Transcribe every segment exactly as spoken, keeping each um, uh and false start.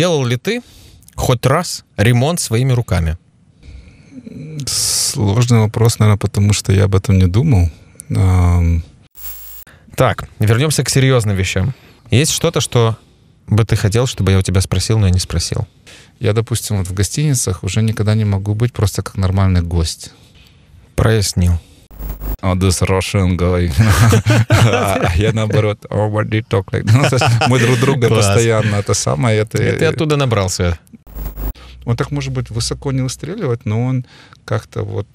Делал ли ты хоть раз ремонт своими руками? Сложный вопрос, наверное, потому что я об этом не думал. Так, вернемся к серьезным вещам. Есть что-то, что бы ты хотел, чтобы я у тебя спросил, но я не спросил? Я, допустим, вот в гостиницах уже никогда не могу быть просто как нормальный гость. Прояснил. Oh, this Russian guy. Я наоборот, мы друг друга постоянно, это самое. Ты оттуда набрался. Он так, может быть, высоко не выстреливает, но он как-то вот...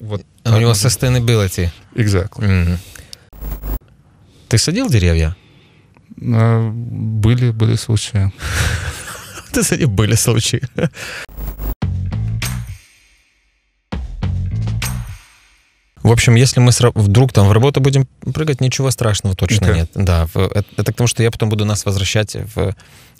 У него sustainability. Exactly. Ты садил деревья? Были, были случаи. Ты садил, были случаи. В общем, если мы вдруг там в работу будем прыгать, ничего страшного точно okay. нет. Да, это к тому, что я потом буду нас возвращать в,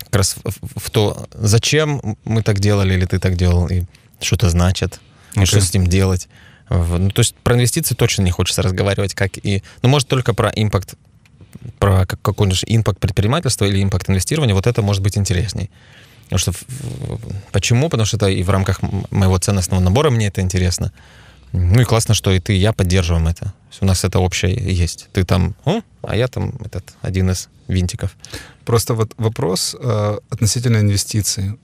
как раз в, в то, зачем мы так делали, или ты так делал, и что это значит, okay. и что с ним делать. Ну, то есть про инвестиции точно не хочется разговаривать, как и... Ну, может, только про импакт, про какой-нибудь импакт предпринимательства или импакт инвестирования, вот это может быть интересней. Потому что... Почему? Потому что это и в рамках моего ценностного набора мне это интересно. Ну и классно, что и ты, и я поддерживаем это. У нас это общее есть. Ты там, О? а я там этот, один из винтиков. Просто вот вопрос э, относительно инвестиций.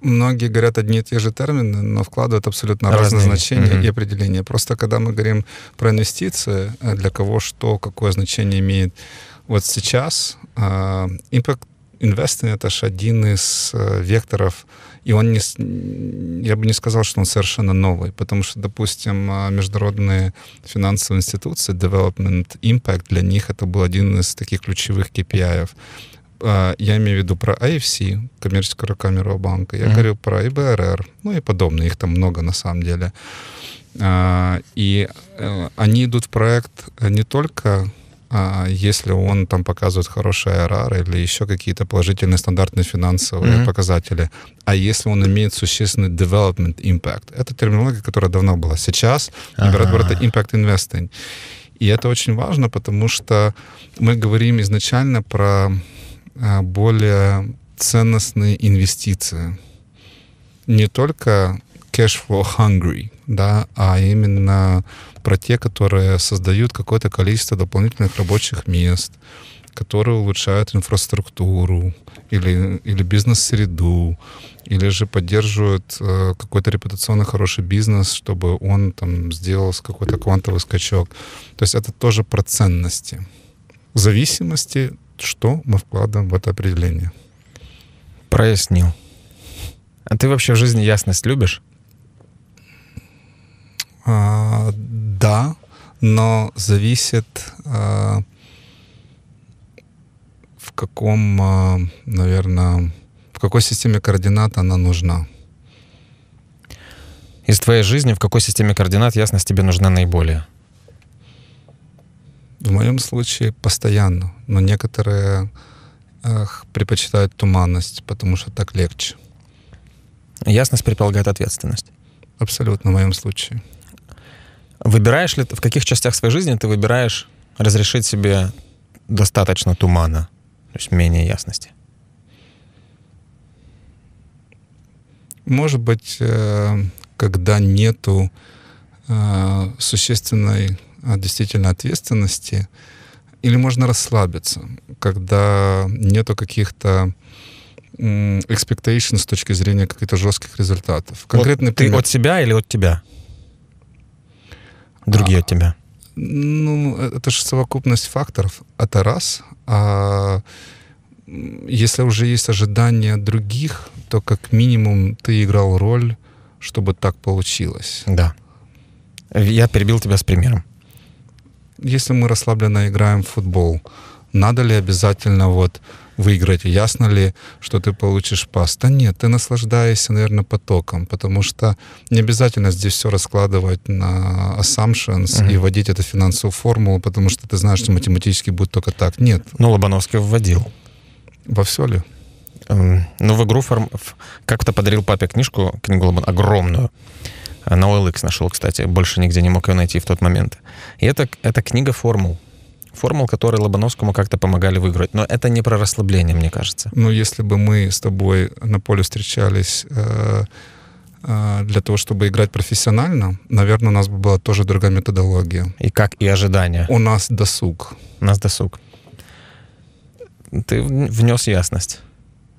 Многие говорят одни и те же термины, но вкладывают абсолютно разные, разные значения угу. и определения. Просто когда мы говорим про инвестиции, для кого что, какое значение имеет. Вот сейчас э, impact investing — это же один из э, векторов. И он, не, я бы не сказал, что он совершенно новый, потому что, допустим, международные финансовые институции, Development Impact, для них это был один из таких ключевых кей пи ай-ов. Я имею в виду про ай эф си, коммерческая рука Мирового банка, я mm-hmm. говорю про ай би ар ди, ну и подобное, их там много на самом деле. И они идут в проект не только... если он там показывает хороший ай ар ар или еще какие-то положительные стандартные финансовые mm-hmm. показатели, а если он имеет существенный development impact. Это терминология, которая давно была. Сейчас набирают uh-huh. это impact investing. И это очень важно, потому что мы говорим изначально про более ценностные инвестиции. Не только cash flow hungry, да, а именно... про те, которые создают какое-то количество дополнительных рабочих мест, которые улучшают инфраструктуру или, или бизнес-среду, или же поддерживают э, какой-то репутационно хороший бизнес, чтобы он там сделал какой-то квантовый скачок. То есть это тоже про ценности. В зависимости, что мы вкладываем в это определение. Прояснил. А ты вообще в жизни ясность любишь? А, да, но зависит, а, в каком, а, наверное, в какой системе координат она нужна. Из твоей жизни в какой системе координат ясность тебе нужна наиболее? В моем случае постоянно, но некоторые, ах, предпочитают туманность, потому что так легче. Ясность предполагает ответственность. Абсолютно в моем случае. Выбираешь ли, в каких частях своей жизни ты выбираешь разрешить себе достаточно тумана, то есть менее ясности? Может быть, когда нету существенной действительно ответственности, или можно расслабиться, когда нету каких-то expectation с точки зрения каких-то жестких результатов. Конкретный вот ты пример. От себя или от тебя? Другие а, от тебя. Ну, это же совокупность факторов. Это раз. А если уже есть ожидания других, то как минимум ты играл роль, чтобы так получилось. Да. Я перебил тебя с примером. Если мы расслабленно играем в футбол, надо ли обязательно вот выиграть? Ясно ли, что ты получишь пас? Да нет, ты наслаждаешься, наверное, потоком, потому что не обязательно здесь все раскладывать на assumptions mm-hmm. и вводить это в финансовую формулу, потому что ты знаешь, что математически будет только так. Нет. Ну, Лобановский вводил. Во все ли? Um, ну, в игру форм... как-то подарил папе книжку, книгу Лобановского, огромную. На о эл икс нашел, кстати. Больше нигде не мог ее найти в тот момент. И это, это книга формул. формул, которые Лобановскому как-то помогали выиграть. Но это не про расслабление, мне кажется. Ну, если бы мы с тобой на поле встречались э, э, для того, чтобы играть профессионально, наверное, у нас бы была тоже другая методология. И как и ожидания. У нас досуг. У нас досуг. Ты внес ясность.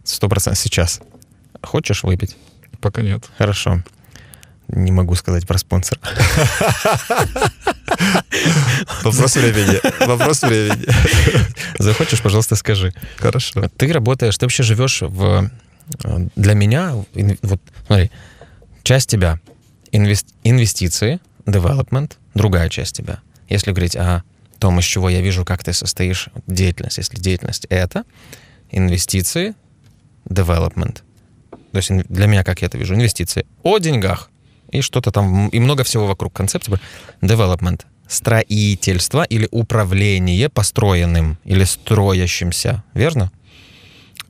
Сто процентов сейчас. Хочешь выпить? Пока нет. Хорошо. Не могу сказать про спонсор. Вопрос времени. Вопрос времени. Захочешь, пожалуйста, скажи. Хорошо. Ты работаешь, ты вообще живешь в... Для меня, вот, смотри, часть тебя инвести... инвестиции, development, другая часть тебя. Если говорить о том, из чего я вижу, как ты состоишь, деятельность, если деятельность это инвестиции, development. То есть для меня, как я это вижу, инвестиции о деньгах. И что-то там, и много всего вокруг концепции. Development. Строительство или управление построенным или строящимся. Верно?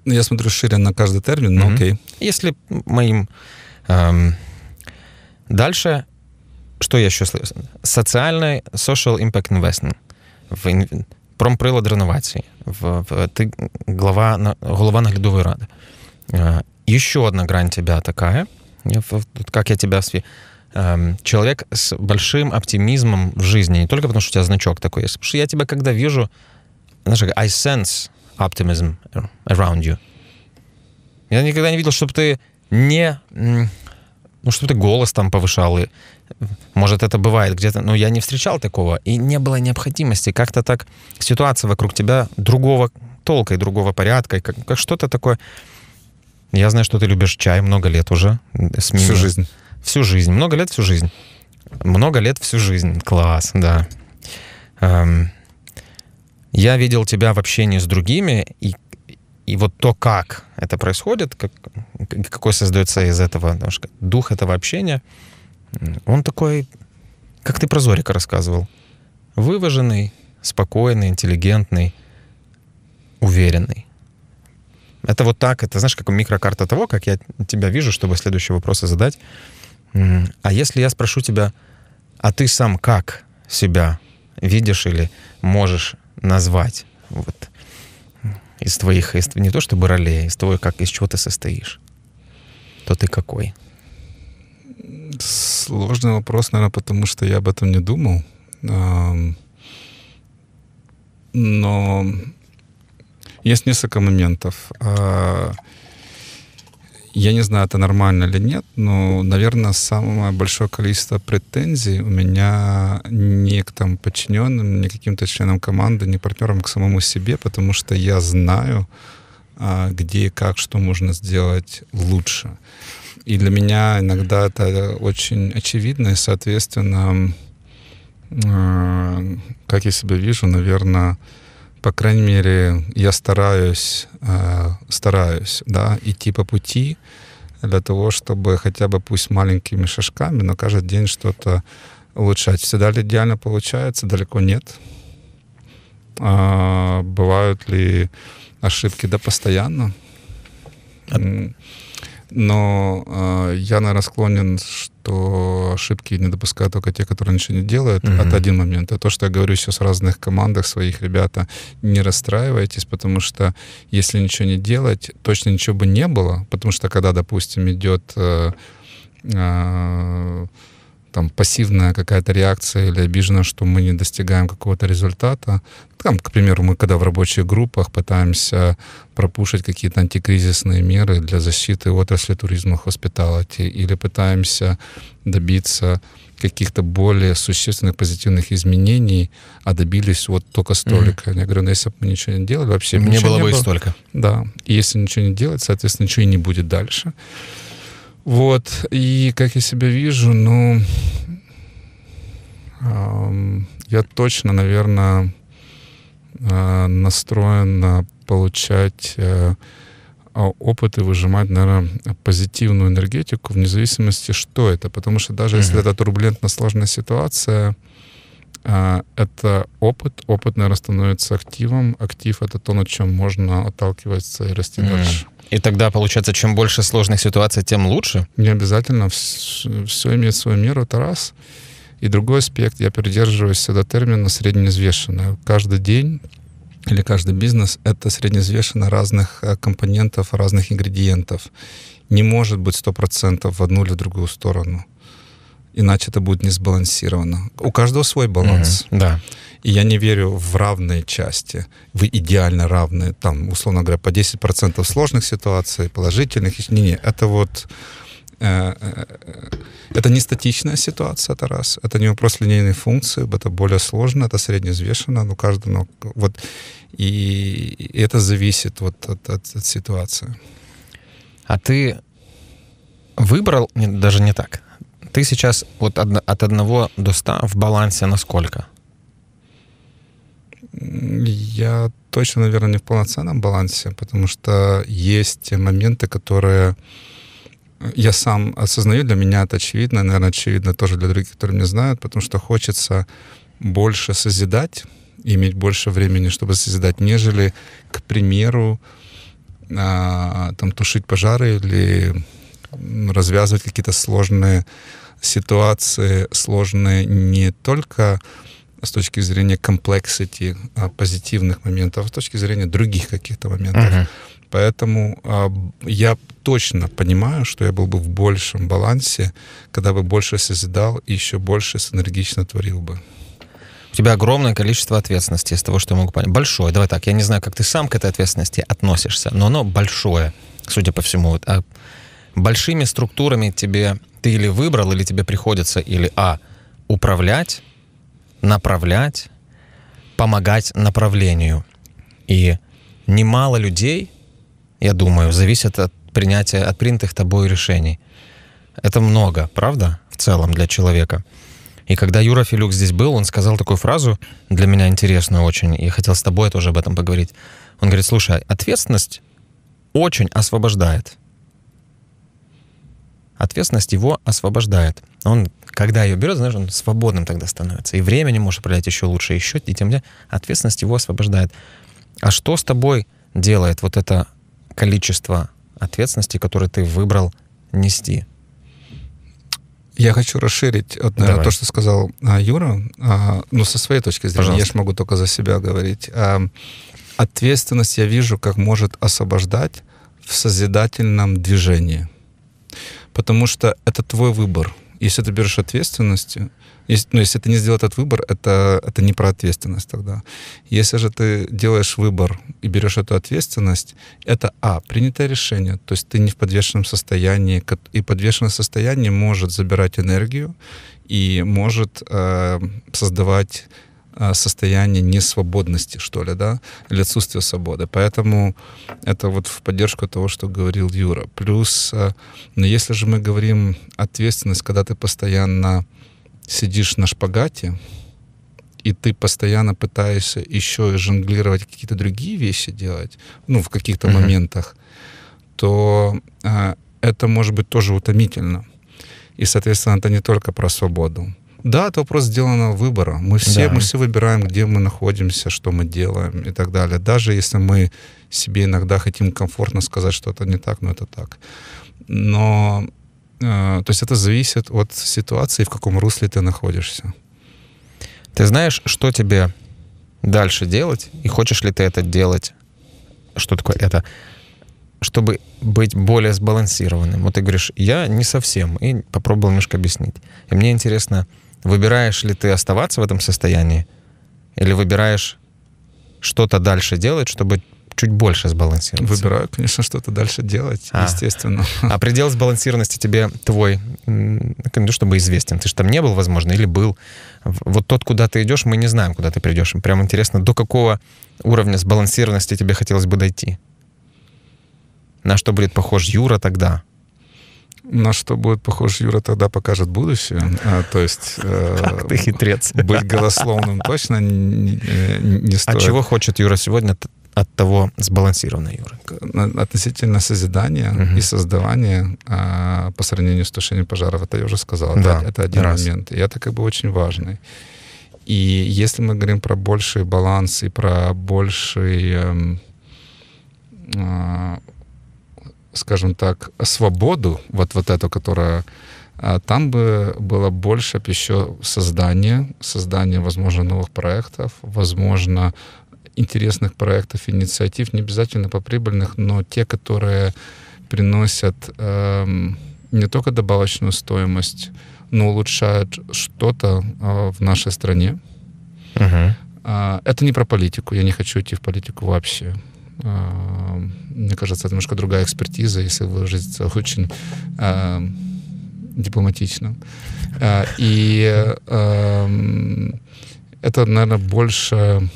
Я смотрю шире на каждый термин, но mm-hmm. окей. Если моим... Эм, дальше, что я еще слышу? Социальный, social impact investment. В Промприлад реновації. В, в, ты глава, голова наглядовой рады. Э, еще одна грань тебя такая... Как я тебя... Человек с большим оптимизмом в жизни. Не только потому, что у тебя значок такой есть. Потому что я тебя, когда вижу... Знаешь, I sense optimism around you. Я никогда не видел, чтобы ты не... Ну, чтобы ты голос там повышал. И, может, это бывает где-то... Но я не встречал такого. И не было необходимости. Как-то так ситуация вокруг тебя другого толка и другого порядка. И как, как что-то такое... Я знаю, что ты любишь чай много лет уже. Всю жизнь. Всю жизнь. Много лет всю жизнь. Много лет всю жизнь. Класс, да. Эм, я видел тебя в общении с другими, и, и вот то, как это происходит, как, какой создается из этого дух этого общения, он такой, как ты про Зорика рассказывал, вываженный, спокойный, интеллигентный, уверенный. Это вот так, это, знаешь, как микрокарта того, как я тебя вижу, чтобы следующие вопросы задать. А если я спрошу тебя, а ты сам как себя видишь или можешь назвать вот, из твоих, из, не то чтобы ролей, из того, как, из чего ты состоишь, то ты какой? Сложный вопрос, наверное, потому что я об этом не думал. Но... Есть несколько моментов. Я не знаю, это нормально или нет, но, наверное, самое большое количество претензий у меня не к там, подчиненным, не к каким-то членам команды, не к партнерам, а к самому себе, потому что я знаю, где и как, что можно сделать лучше. И для меня иногда это очень очевидно, и, соответственно, как я себя вижу, наверное... По крайней мере, я стараюсь, э, стараюсь, да, идти по пути для того, чтобы хотя бы пусть маленькими шажками, но каждый день что-то улучшать. Всегда ли идеально получается? Далеко нет. А бывают ли ошибки? Да, постоянно. Но э, я, наверное, склонен, что ошибки не допускают только те, которые ничего не делают. Mm-hmm. Это один момент. А то, что я говорю сейчас в разных командах своих, ребята, не расстраивайтесь, потому что если ничего не делать, точно ничего бы не было. Потому что когда, допустим, идет э, э, там, пассивная какая-то реакция или обижена, что мы не достигаем какого-то результата. Там, к примеру, мы когда в рабочих группах пытаемся пропушить какие-то антикризисные меры для защиты отрасли туризма, хоспиталити, или пытаемся добиться каких-то более существенных позитивных изменений, а добились вот только столько. Mm-hmm. Я говорю, ну если бы мы ничего не делали, вообще не было бы и столько. Да, и если ничего не делать, соответственно, ничего и не будет дальше. Вот, и как я себя вижу, ну, э, я точно, наверное, э, настроен на получать э, опыт и выжимать, наверное, позитивную энергетику вне зависимости, что это. Потому что даже если это турбулентно-сложная ситуация, э, это опыт, опыт, наверное, становится активом. Актив — это то, над чем можно отталкиваться и расти дальше. И тогда, получается, чем больше сложных ситуаций, тем лучше? Не обязательно. Все имеет свою меру, это раз. И другой аспект, я придерживаюсь всегда термина «средневзвешенное». Каждый день или каждый бизнес — это средневзвешенно разных компонентов, разных ингредиентов. Не может быть сто процентов в одну или в другую сторону. Иначе это будет несбалансировано. У каждого свой баланс. Mm-hmm, да. И я не верю в равные части. Вы идеально равны. Там, условно говоря, по десять процентов сложных ситуаций, положительных. Не-не, это вот... Это не статичная ситуация, это раз. Это не вопрос линейной функции, это более сложно, это средневзвешенно, но каждому... Вот, и, и это зависит вот от, от, от ситуации. А ты выбрал, нет, даже не так, ты сейчас вот от одного до ста в балансе на сколько? Я точно, наверное, не в полноценном балансе, потому что есть моменты, которые... Я сам осознаю, для меня это очевидно, наверное, очевидно тоже для других, которые меня знают, потому что хочется больше созидать, иметь больше времени, чтобы созидать, нежели, к примеру, там, тушить пожары или развязывать какие-то сложные ситуации, сложные не только с точки зрения комплексити, позитивных моментов, а с точки зрения других каких-то моментов. Uh-huh. Поэтому э, я точно понимаю, что я был бы в большем балансе, когда бы больше созидал и еще больше синергично творил бы. У тебя огромное количество ответственности, из того, что я могу понять. Большое. Давай так, я не знаю, как ты сам к этой ответственности относишься, но оно большое, судя по всему. Вот, а большими структурами тебе ты или выбрал, или тебе приходится, или а, управлять, направлять, помогать направлению. И немало людей... Я думаю, зависит от принятия, от принятых тобой решений. Это много, правда, в целом для человека. И когда Юра Филюк здесь был, он сказал такую фразу, для меня интересную очень, и хотел с тобой тоже об этом поговорить. Он говорит, слушай, ответственность очень освобождает. Ответственность его освобождает. Он, когда ее берет, знаешь, он свободным тогда становится. И времени можешь управлять еще лучше, еще, и тем более ответственность его освобождает. А что с тобой делает вот это количество ответственности, которые ты выбрал нести? Я хочу расширить вот, наверное, то, что сказал а, Юра, а, ну, со своей точки зрения. Пожалуйста. Я же могу только за себя говорить. А, ответственность я вижу, как может освобождать в созидательном движении. Потому что это твой выбор. Если ты берешь ответственность, если, ну, если ты не сделал этот выбор, это, это не про ответственность тогда. Если же ты делаешь выбор и берешь эту ответственность, это, а, принятое решение, то есть ты не в подвешенном состоянии, и подвешенное состояние может забирать энергию и может э, создавать э, состояние несвободности, что ли, да, или отсутствие свободы. Поэтому это вот в поддержку того, что говорил Юра. Плюс, э, но если же мы говорим ответственность, когда ты постоянно сидишь на шпагате, и ты постоянно пытаешься еще и жонглировать, какие-то другие вещи делать, ну, в каких-то uh-huh. моментах, то э, это может быть тоже утомительно. И, соответственно, это не только про свободу. Да, это вопрос сделанного выбора. Мы все, да. мы все выбираем, где мы находимся, что мы делаем и так далее. Даже если мы себе иногда хотим комфортно сказать, что это не так, но это так. Но... То есть это зависит от ситуации, в каком русле ты находишься. Ты знаешь, что тебе дальше делать, и хочешь ли ты это делать? Что такое это? Чтобы быть более сбалансированным. Вот ты говоришь, я не совсем, и попробовал немножко объяснить. И мне интересно, выбираешь ли ты оставаться в этом состоянии, или выбираешь что-то дальше делать, чтобы... чуть больше сбалансироваться. Выбираю, конечно, что-то дальше делать, а. естественно. А предел сбалансированности тебе твой, чтобы известен. Ты же там не был, возможно, или был. Вот тот, куда ты идешь, мы не знаем, куда ты придешь. Прям интересно, до какого уровня сбалансированности тебе хотелось бы дойти? На что будет похож Юра тогда? На что будет похож Юра тогда, покажет будущее. А, то есть э, ты хитрец. Быть голословным точно не, не стоит. А чего хочет Юра сегодня от того сбалансированной Юры? Относительно созидания угу. и создавания э, по сравнению с тушением пожаров. Это я уже сказал. Да, это, это один раз. момент. И это как бы очень важный. И если мы говорим про больший баланс и про больший... Э, э, скажем так, свободу, вот, вот эту, которая Там бы было больше еще создания, создания, возможно, новых проектов, возможно, интересных проектов, инициатив, не обязательно по прибыльных, но те, которые приносят эм, не только добавочную стоимость, но улучшают что-то э, в нашей стране. Uh-huh. Э, это не про политику, я не хочу идти в политику вообще. Э, мне кажется, это немножко другая экспертиза, если выразиться очень э, дипломатично. Э, и э, э, это, наверное, больше...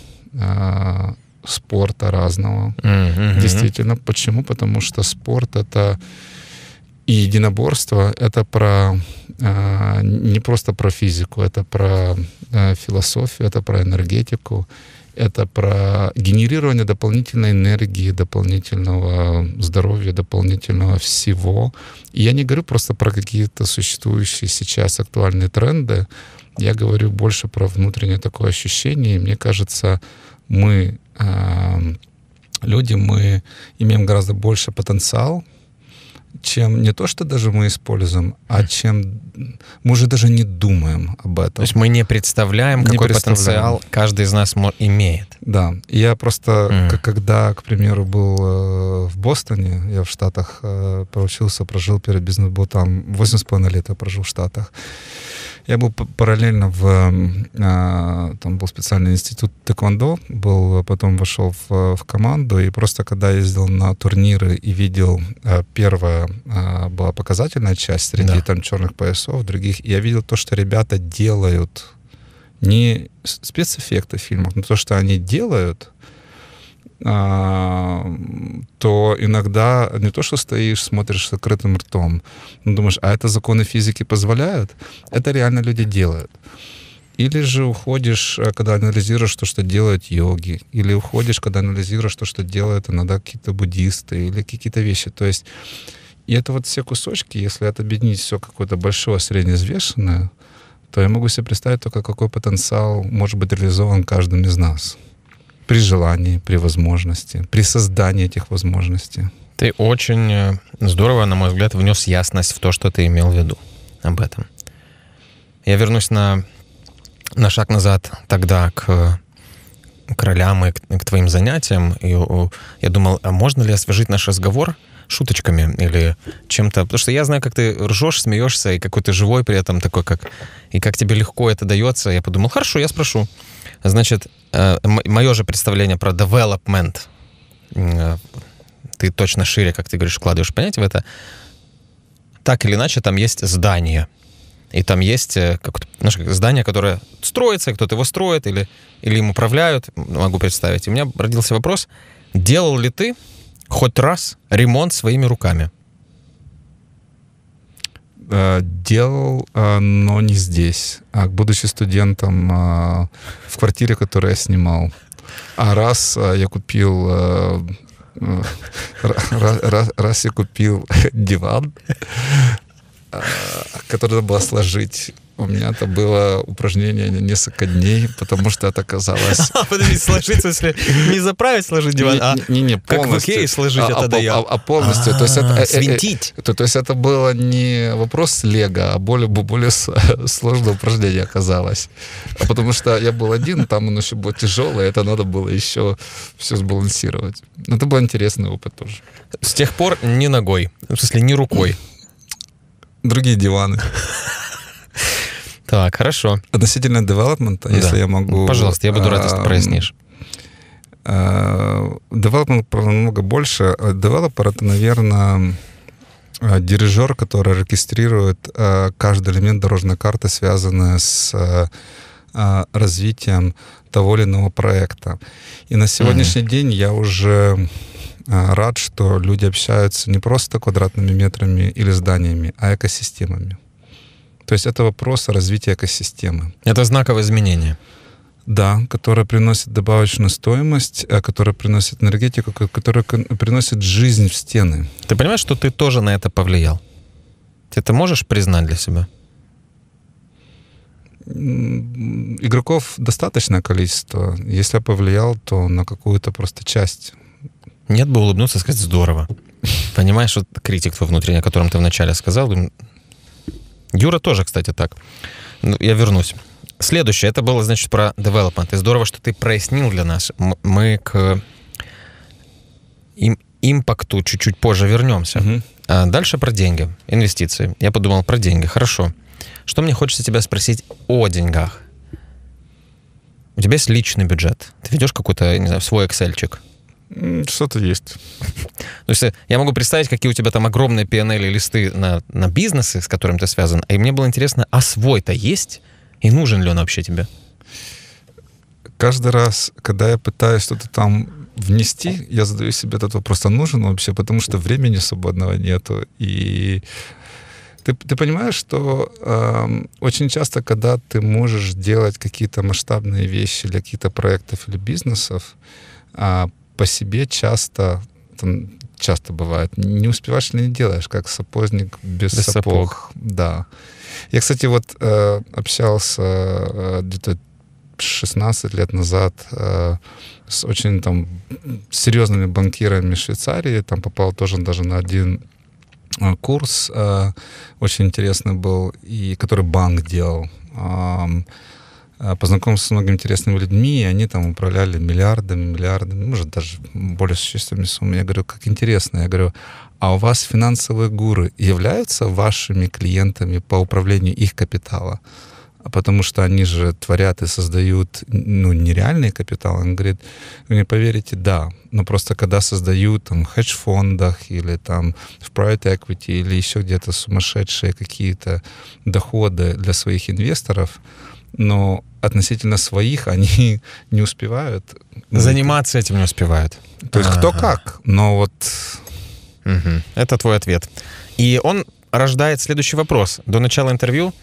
спорта разного. Mm-hmm. Действительно. Почему? Потому что спорт — это и единоборство, это про э, не просто про физику, это про э, философию, это про энергетику, это про генерирование дополнительной энергии, дополнительного здоровья, дополнительного всего. И я не говорю просто про какие-то существующие сейчас актуальные тренды, я говорю больше про внутреннее такое ощущение, и мне кажется, мы, э, люди, мы имеем гораздо больше потенциал, чем не то, что даже мы используем, а чем мы уже даже не думаем об этом. То есть мы не представляем, не какой представляем. потенциал каждый из нас имеет. Да. Я просто, mm. когда, к примеру, был в Бостоне, я в Штатах проучился, прожил перед бизнес-ботом, восемь с половиной лет я прожил в Штатах. Я был параллельно в... Там был специальный институт тэквондо, был, потом вошел в, в команду, и просто когда ездил на турниры и видел, первая была показательная часть среди да. там черных поясов, других, и я видел то, что ребята делают, не спецэффекты фильмов, но то, что они делают, то иногда не то, что стоишь, смотришь с открытым ртом, но думаешь, а это законы физики позволяют? Это реально люди делают. Или же уходишь, когда анализируешь то, что делают йоги, или уходишь, когда анализируешь то, что делают иногда какие-то буддисты, или какие-то вещи. То есть, и это вот все кусочки, если это объединить все какое-то большое, среднеизвешенное, то я могу себе представить только, какой потенциал может быть реализован каждым из нас. При желании, при возможности, при создании этих возможностей. Ты очень здорово, на мой взгляд, внес ясность в то, что ты имел в виду об этом. Я вернусь на, на шаг назад тогда к, к ролям и к, к твоим занятиям. И, я думал, а можно ли освежить наш разговор шуточками или чем-то? Потому что я знаю, как ты ржешь, смеешься, и какой ты живой при этом такой, как... И как тебе легко это дается. Я подумал, хорошо, я спрошу. Значит, мое же представление про development, ты точно шире, как ты говоришь, вкладываешь понятие в это. Так или иначе, там есть здание. И там есть знаешь, здание, которое строится, и кто-то его строит, или, или им управляют, могу представить. И у меня родился вопрос, делал ли ты хоть раз ремонт своими руками? Делал, но не здесь. А будучи студентом, в квартире, которую я снимал. А раз я купил... Раз, раз, раз я купил диван, который надо было сложить. У меня это было упражнение несколько дней, потому что это оказалось... Подожди, сложить, в смысле, не заправить, сложить диван, а как в Икее сложить это доел. А полностью. Свинтить. То есть это было не вопрос с лего, а более сложное упражнение оказалось. Потому что я был один, там оно еще было тяжелое, это надо было еще все сбалансировать. Но это был интересный опыт тоже. С тех пор не ногой, в смысле, не рукой. Другие диваны. Так, хорошо. Относительно девелопмента, да. если я могу... Пожалуйста, я буду рад, если ты прояснишь. Девелопмент намного больше. Девелопер — это, наверное, дирижер, который регистрирует каждый элемент дорожной карты, связанный с развитием того или иного проекта. И на сегодняшний mm-hmm. день я уже... рад, что люди общаются не просто квадратными метрами или зданиями, а экосистемами. То есть это вопрос развития экосистемы. Это знаковое изменение. Да, которое приносит добавочную стоимость, которое приносит энергетику, которое приносит жизнь в стены. Ты понимаешь, что ты тоже на это повлиял? Ты это можешь признать для себя? Игроков достаточное количество. Если я повлиял, то на какую-то просто часть... Нет бы улыбнуться и сказать «здорово». Понимаешь, вот критик твой внутренний, о котором ты вначале сказал, Юра тоже, кстати, так. Я вернусь. Следующее. Это было, значит, про development. И здорово, что ты прояснил для нас. Мы к им, импакту чуть-чуть позже вернемся. Угу. А дальше про деньги, инвестиции. Я подумал про деньги. Хорошо. Что мне хочется тебя спросить о деньгах? У тебя есть личный бюджет. Ты ведешь какой-то, не знаю, свой Excel-чик? Что-то есть. То есть я могу представить, какие у тебя там огромные пи эн эл-листы на, на бизнесы, с которым ты связан. И мне было интересно, а свой-то есть? И нужен ли он вообще тебе? Каждый раз, когда я пытаюсь что-то там внести, я задаю себе этот вопрос, а нужен вообще? Потому что времени свободного нету. И ты, ты понимаешь, что э, очень часто, когда ты можешь делать какие-то масштабные вещи для каких-то проектов или бизнесов, э, по себе часто, там, часто бывает, не успеваешь или не делаешь, как сапожник без, без сапог. сапог. Да. Я, кстати, вот э, общался э, где-то шестнадцать лет назад э, с очень там серьезными банкирами Швейцарии, там попал тоже даже на один э, курс, э, очень интересный был, и который банк делал. Э, Познакомился с многими интересными людьми, и они там управляли миллиардами, миллиардами, может, даже более существенными суммами. Я говорю, как интересно. Я говорю, а у вас финансовые гуру являются вашими клиентами по управлению их капитала? Потому что они же творят и создают, ну, нереальный капитал. Он говорит, вы не поверите, да. Но просто когда создают там в хедж-фондах или там в private equity или еще где-то сумасшедшие какие-то доходы для своих инвесторов, но относительно своих они не успевают. Заниматься этим не успевают. То есть а-га. Кто как, но вот... Угу. Это твой ответ. И он рождает следующий вопрос. До начала интервью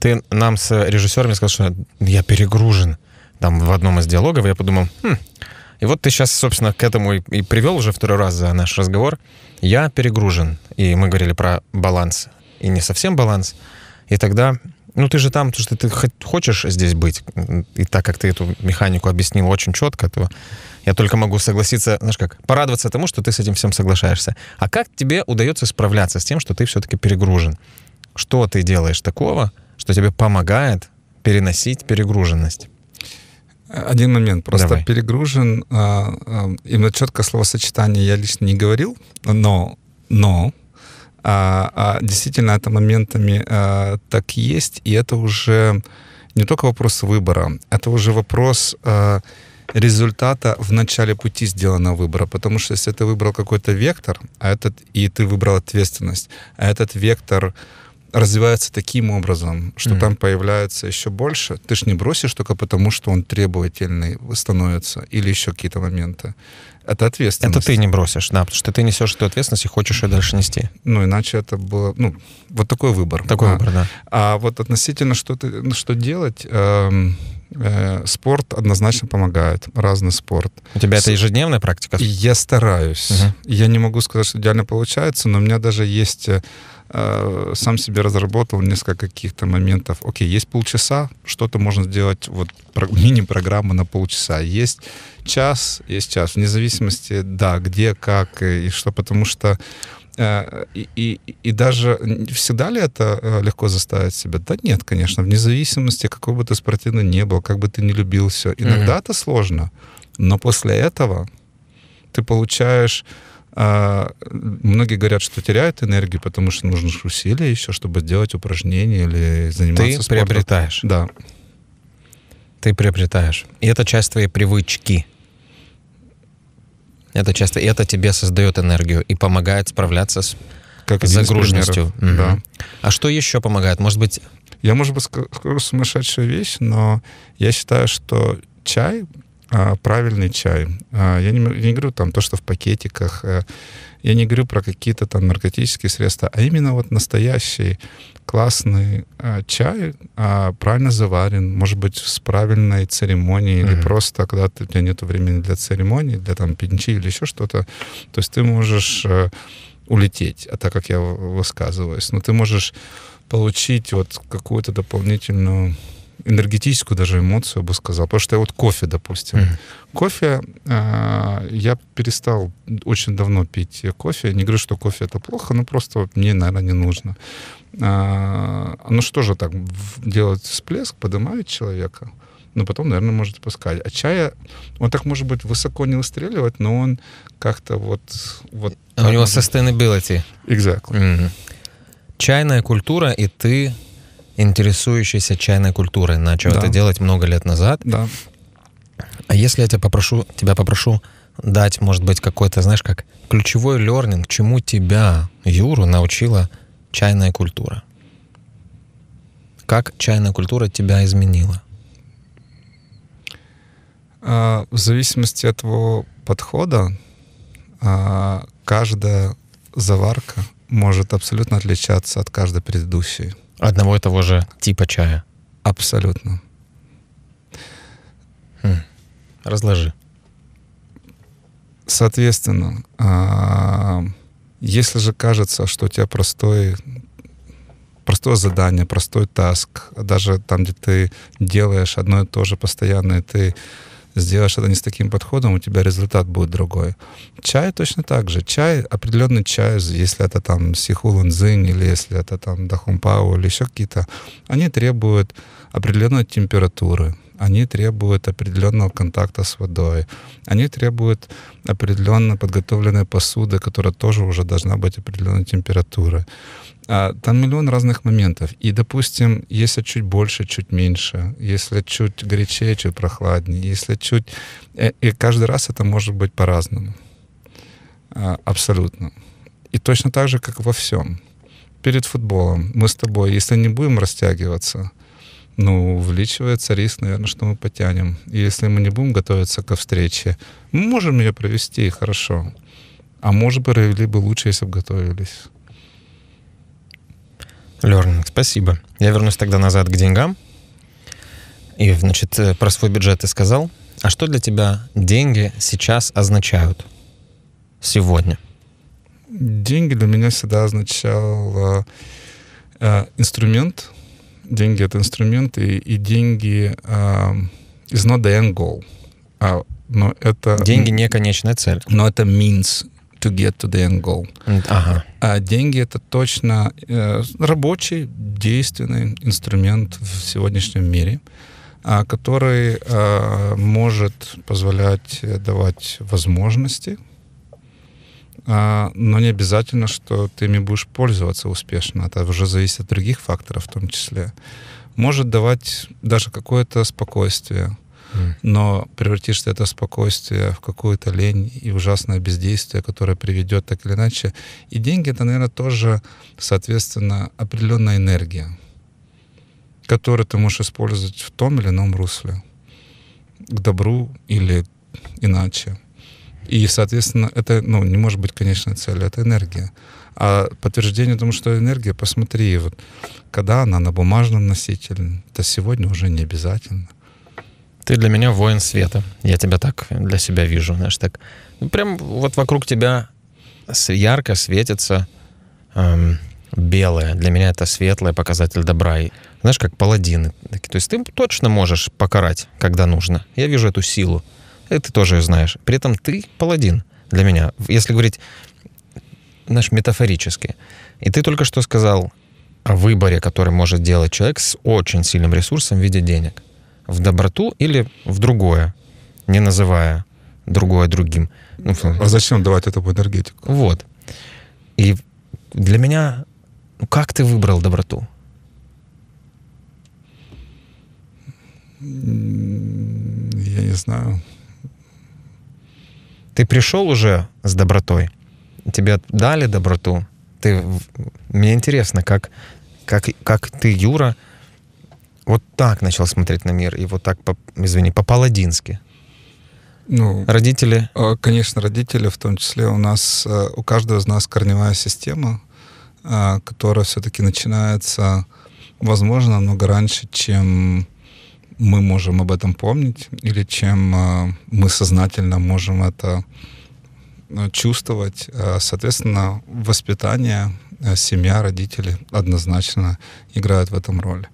ты нам с режиссерами сказал, что я перегружен. Там в одном из диалогов я подумал, хм. И вот ты сейчас, собственно, к этому и привел уже второй раз за наш разговор. Я перегружен. И мы говорили про баланс. И не совсем баланс. И тогда... Ну, ты же там, потому что ты хочешь здесь быть. И так как ты эту механику объяснил очень четко, то я только могу согласиться, знаешь как, порадоваться тому, что ты с этим всем соглашаешься. А как тебе удается справляться с тем, что ты все-таки перегружен? Что ты делаешь такого, что тебе помогает переносить перегруженность? Один момент. Просто Давай. перегружен. Именно четкое словосочетание я лично не говорил, но... но... А, а действительно, это моментами а, так есть, и это уже не только вопрос выбора, это уже вопрос а, результата в начале пути сделанного выбора, потому что если ты выбрал какой-то вектор, а этот, и ты выбрал ответственность, а этот вектор развивается таким образом, что mm-hmm. там появляется еще больше, ты ж не бросишь только потому, что он требовательный становится, или еще какие-то моменты. Это ответственность. Это ты не бросишь, да, потому что ты несешь эту ответственность и хочешь ее дальше нести. Ну, иначе это было... Ну, вот такой выбор. Такой а, выбор, да. А вот относительно, что, ты, что делать, э, э, спорт однозначно помогает. Разный спорт. У тебя С... это ежедневная практика? Я стараюсь. Угу. Я не могу сказать, что идеально получается, но у меня даже есть... Э, сам себе разработал несколько каких-то моментов. Окей, есть полчаса, что-то можно сделать, вот мини-программа на полчаса. Есть час, есть час. Вне зависимости, да, где, как и что, потому что э, и, и, и даже всегда ли это легко заставить себя? Да нет, конечно, вне зависимости, какой бы ты спортивный не был, как бы ты не любил все. Иногда mm-hmm. это сложно, но после этого ты получаешь... Многие говорят, что теряют энергию, потому что нужны усилия еще, чтобы делать упражнения или заниматься Ты спортом. Ты приобретаешь. Да. Ты приобретаешь. И это часть твоей привычки. Это часто, и это тебе создает энергию и помогает справляться с как загруженностью. Угу. Да. А что еще помогает? Может быть... Я, может быть, скажу сумасшедшую вещь, но я считаю, что чай... правильный чай. Я не, я не говорю там то, что в пакетиках. Я не говорю про какие-то там наркотические средства, а именно вот настоящий классный чай, правильно заварен, может быть, с правильной церемонией, mm-hmm. или просто, когда ты, у тебя нет времени для церемонии, для там пинчи или еще что-то, то есть ты можешь улететь, а так как я высказываюсь, но ты можешь получить вот какую-то дополнительную энергетическую даже эмоцию, я бы сказал. Потому что я вот кофе, допустим. Mm-hmm. Кофе, э, я перестал очень давно пить кофе. Не говорю, что кофе это плохо, но просто вот мне, наверное, не нужно. А, ну что же так, делать всплеск, поднимает человека, но потом, наверное, может опускать. А чая, он так, может быть, высоко не выстреливает, но он как-то вот... вот у него sustainability. Exactly. Mm-hmm. Чайная культура, и ты интересующийся чайной культурой, начал да. это делать много лет назад. Да. А если я тебя попрошу, тебя попрошу дать, может быть, какой-то, знаешь, как ключевой learning, чему тебя, Юру, научила чайная культура? Как чайная культура тебя изменила? В зависимости от твоего подхода, каждая заварка может абсолютно отличаться от каждой предыдущей. Одного и того же типа чая? Абсолютно. Хм. Разложи. Соответственно, если же кажется, что у тебя простой, простое задание, простой таск, даже там, где ты делаешь одно и то же постоянно, и ты сделаешь это не с таким подходом, у тебя результат будет другой. Чай точно так же. Чай, определенный чай, если это там сихуланзинь, или если это там дахунпау, или еще какие-то, они требуют определенной температуры, они требуют определенного контакта с водой, они требуют определенно подготовленной посуды, которая тоже уже должна быть определенной температуры. Там миллион разных моментов. И, допустим, если чуть больше, чуть меньше, если чуть горячее, чуть прохладнее, если чуть... И каждый раз это может быть по-разному. Абсолютно. И точно так же, как во всем. Перед футболом мы с тобой, если не будем растягиваться, ну, увеличивается риск, наверное, что мы потянем. И если мы не будем готовиться ко встрече, мы можем ее провести, хорошо. А может быть, провели бы лучше, если бы готовились. Лёрнинг, спасибо. Я вернусь тогда назад к деньгам. И, значит, про свой бюджет ты сказал. А что для тебя деньги сейчас означают? Сегодня. Деньги для меня всегда означал э, инструмент. Деньги — это инструмент, и, и деньги э, is not the end goal. А, но это, деньги — не конечная цель. Но это means to get to the end goal. Ага. А деньги — это точно э, рабочий, действенный инструмент в сегодняшнем мире, э, который э, может позволять давать возможности, э, но не обязательно, что ты ими будешь пользоваться успешно. Это уже зависит от других факторов в том числе. Может давать даже какое-то спокойствие, но превратишь это спокойствие в какую-то лень и ужасное бездействие, которое приведет так или иначе. И деньги — это, наверное, тоже, соответственно, определенная энергия, которую ты можешь использовать в том или ином русле, к добру или иначе. И, соответственно, это, ну, не может быть конечной целью, это энергия. А подтверждение тому, что энергия, посмотри, вот, когда она на бумажном носителе, то сегодня уже не обязательно. Ты для меня воин света. Я тебя так для себя вижу, знаешь, так. Прям вот вокруг тебя ярко светится эм, белое. Для меня это светлое, показатель добра. И, знаешь, как паладины. То есть ты точно можешь покарать, когда нужно. Я вижу эту силу. И ты тоже ее знаешь. При этом ты паладин для меня. Если говорить, знаешь, метафорически. И ты только что сказал о выборе, который может делать человек с очень сильным ресурсом в виде денег. В доброту или в другое, не называя другое другим. Ну, а зачем давать эту энергетику? Вот. И для меня, ну, как ты выбрал доброту? Я не знаю. Ты пришел уже с добротой? Тебе дали доброту? Ты... Мне интересно, как, как, как ты, Юра, вот так начал смотреть на мир, и вот так, по, извини, по-паладински. Ну, родители? Конечно, родители, в том числе у нас, у каждого из нас корневая система, которая все-таки начинается, возможно, намного раньше, чем мы можем об этом помнить, или чем мы сознательно можем это чувствовать. Соответственно, воспитание, семья, родители однозначно играют в этом роль.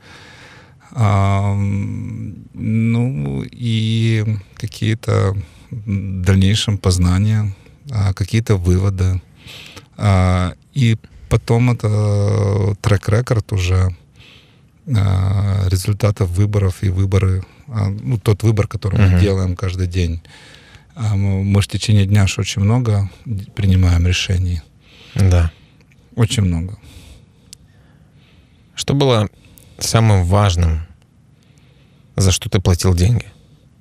А, ну и какие-то в дальнейшем познания, а, какие-то выводы. А, и Потом это трек-рекорд уже результатов выборов и выборы, ну, тот выбор, который uh-huh. мы делаем каждый день. Мы же в течение дня же очень много принимаем решений. Да. Очень много. Что было самым важным, за что ты платил деньги?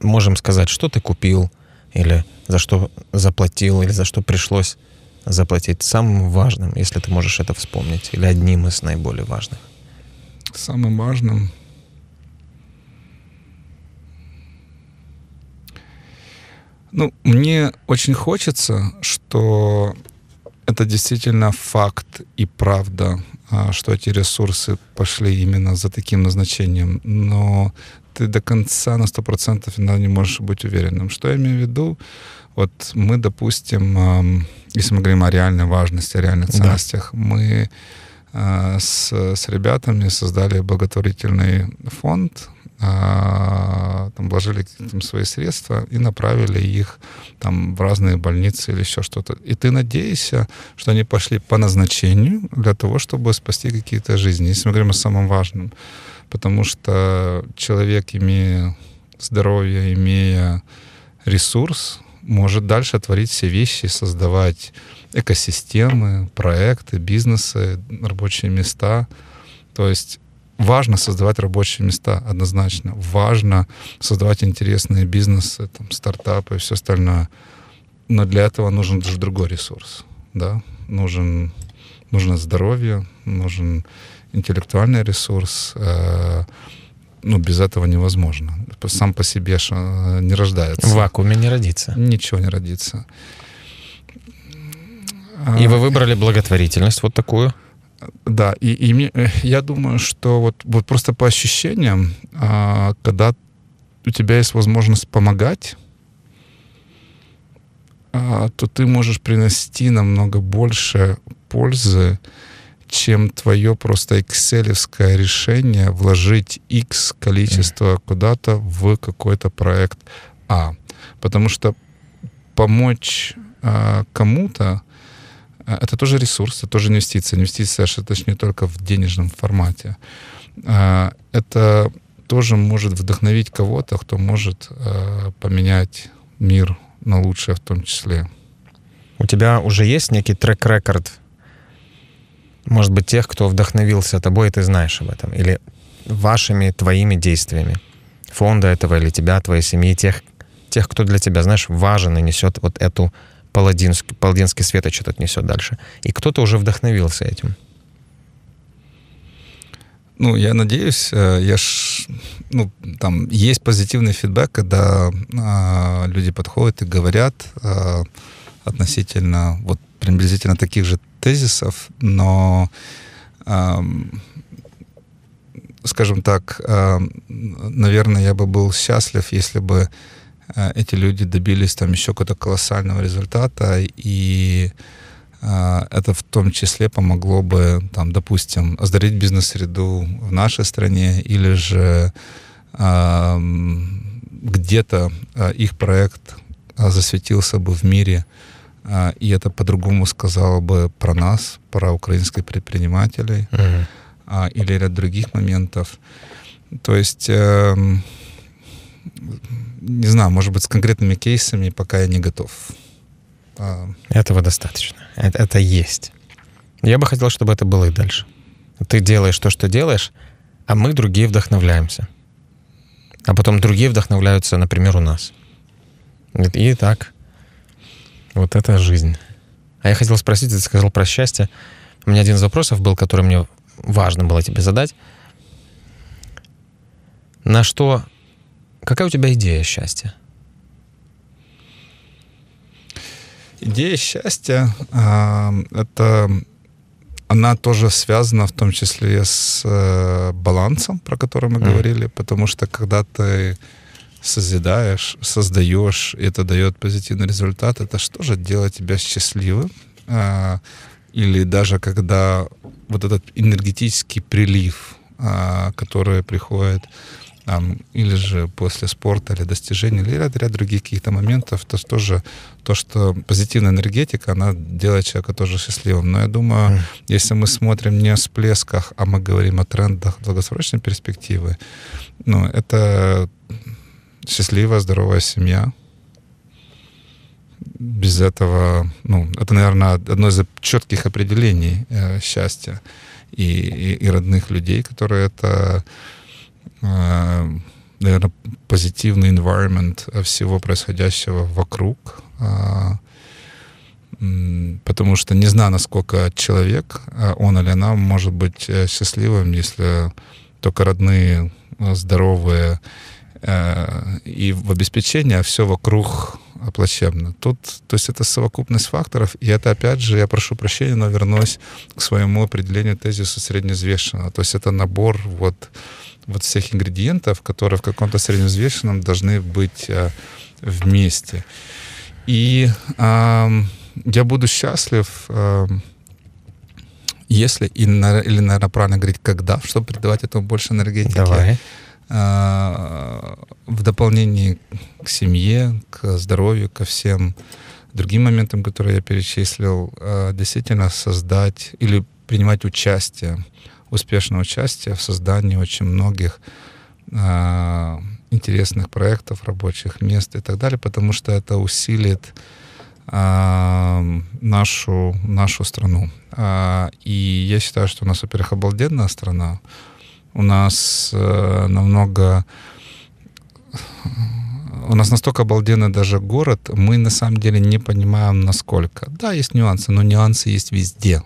Можем сказать, что ты купил, или за что заплатил, или за что пришлось заплатить. Самым важным, если ты можешь это вспомнить, или одним из наиболее важных. Самым важным... Ну, мне очень хочется, что это действительно факт и правда, что эти ресурсы пошли именно за таким назначением. Но ты до конца на сто процентов иногда не можешь быть уверенным. Что я имею в виду? Вот мы, допустим, если мы говорим о реальной важности, о реальных ценностях, да. мы с, с ребятами создали благотворительный фонд, там вложили там, свои средства и направили их там, в разные больницы или еще что-то. И ты надеешься, что они пошли по назначению для того, чтобы спасти какие-то жизни. Если мы говорим о самом важном. Потому что человек, имея здоровье, имея ресурс, может дальше творить все вещи, создавать экосистемы, проекты, бизнесы, рабочие места. То есть важно создавать рабочие места, однозначно. Важно создавать интересные бизнесы, там, стартапы и все остальное. Но для этого нужен даже другой ресурс. Да? Нужен, нужно здоровье, нужен интеллектуальный ресурс. Э, ну, без этого невозможно. Сам по себе не рождается. В вакууме не родится. Ничего не родится. И вы выбрали благотворительность вот такую? Да, и, и мне, я думаю, что вот, вот просто по ощущениям, а, когда у тебя есть возможность помогать, а, то ты можешь принести намного больше пользы, чем твое просто экселевское решение вложить X количество mm. куда-то в какой-то проект А. Потому что помочь а, кому-то это тоже ресурс, это тоже инвестиция. Инвестиция, это не только в денежном формате. Это тоже может вдохновить кого-то, кто может поменять мир на лучшее в том числе. У тебя уже есть некий трек-рекорд? Может быть, тех, кто вдохновился тобой, и ты знаешь об этом? Или вашими, твоими действиями? Фонда этого или тебя, твоей семьи, тех, тех, кто для тебя, знаешь, важен и несет вот эту... Паладинский, паладинский свет что-то несет дальше. И кто-то уже вдохновился этим. Ну, я надеюсь, я ж, ну, там есть позитивный фидбэк, когда э, люди подходят и говорят э, относительно вот приблизительно таких же тезисов, но, э, скажем так, э, наверное, я бы был счастлив, если бы эти люди добились там еще какого-то колоссального результата, и э, это в том числе помогло бы, там, допустим, озарить бизнес-среду в нашей стране, или же э, где-то э, их проект э, засветился бы в мире, э, и это по-другому сказало бы про нас, про украинских предпринимателей, mm-hmm. э, или ряд других моментов. То есть... Э, не знаю, может быть, с конкретными кейсами пока я не готов. Этого достаточно. Это, это есть. Я бы хотел, чтобы это было и дальше. Ты делаешь то, что делаешь, а мы другие вдохновляемся. А потом другие вдохновляются, например, у нас. И так. Вот это жизнь. А я хотел спросить, ты сказал про счастье. У меня один из вопросов был, который мне важно было тебе задать. На что... Какая у тебя идея счастья? Идея счастья, это она тоже связана в том числе с балансом, про который мы mm. говорили, потому что когда ты созидаешь, создаешь, и это дает позитивный результат, это что же делает тебя счастливым? Или даже когда вот этот энергетический прилив, который приходит или же после спорта, или достижений, или ряд, ряд других каких-то моментов, то тоже то, что позитивная энергетика, она делает человека тоже счастливым. Но я думаю, mm. если мы смотрим не о всплесках, а мы говорим о трендах долгосрочной перспективы, ну, это счастливая, здоровая семья. Без этого, ну, это, наверное, одно из четких определений э, счастья и, и, и родных людей, которые это... наверное, позитивный environment всего происходящего вокруг, потому что не знаю, насколько человек, он или она, может быть счастливым, если только родные, здоровые и в обеспечении, а все вокруг плачевно. Тут, то есть это совокупность факторов, и это, опять же, я прошу прощения, но вернусь к своему определению тезиса средневзвешенного. То есть это набор вот вот всех ингредиентов, которые в каком-то средневзвешенном должны быть а, вместе. И а, я буду счастлив, а, если, или, или, наверное, правильно говорить, когда, чтобы придавать этому больше энергетики. Давай. А, в дополнение к семье, к здоровью, ко всем другим моментам, которые я перечислил, а, действительно создать или принимать участие, успешное участие в создании очень многих э, интересных проектов, рабочих мест и так далее, потому что это усилит э, нашу, нашу страну. Э, и я считаю, что у нас, во-первых, обалденная страна. У нас э, намного... У нас настолько обалденный даже город, мы на самом деле не понимаем, насколько. Да, есть нюансы, но нюансы есть везде.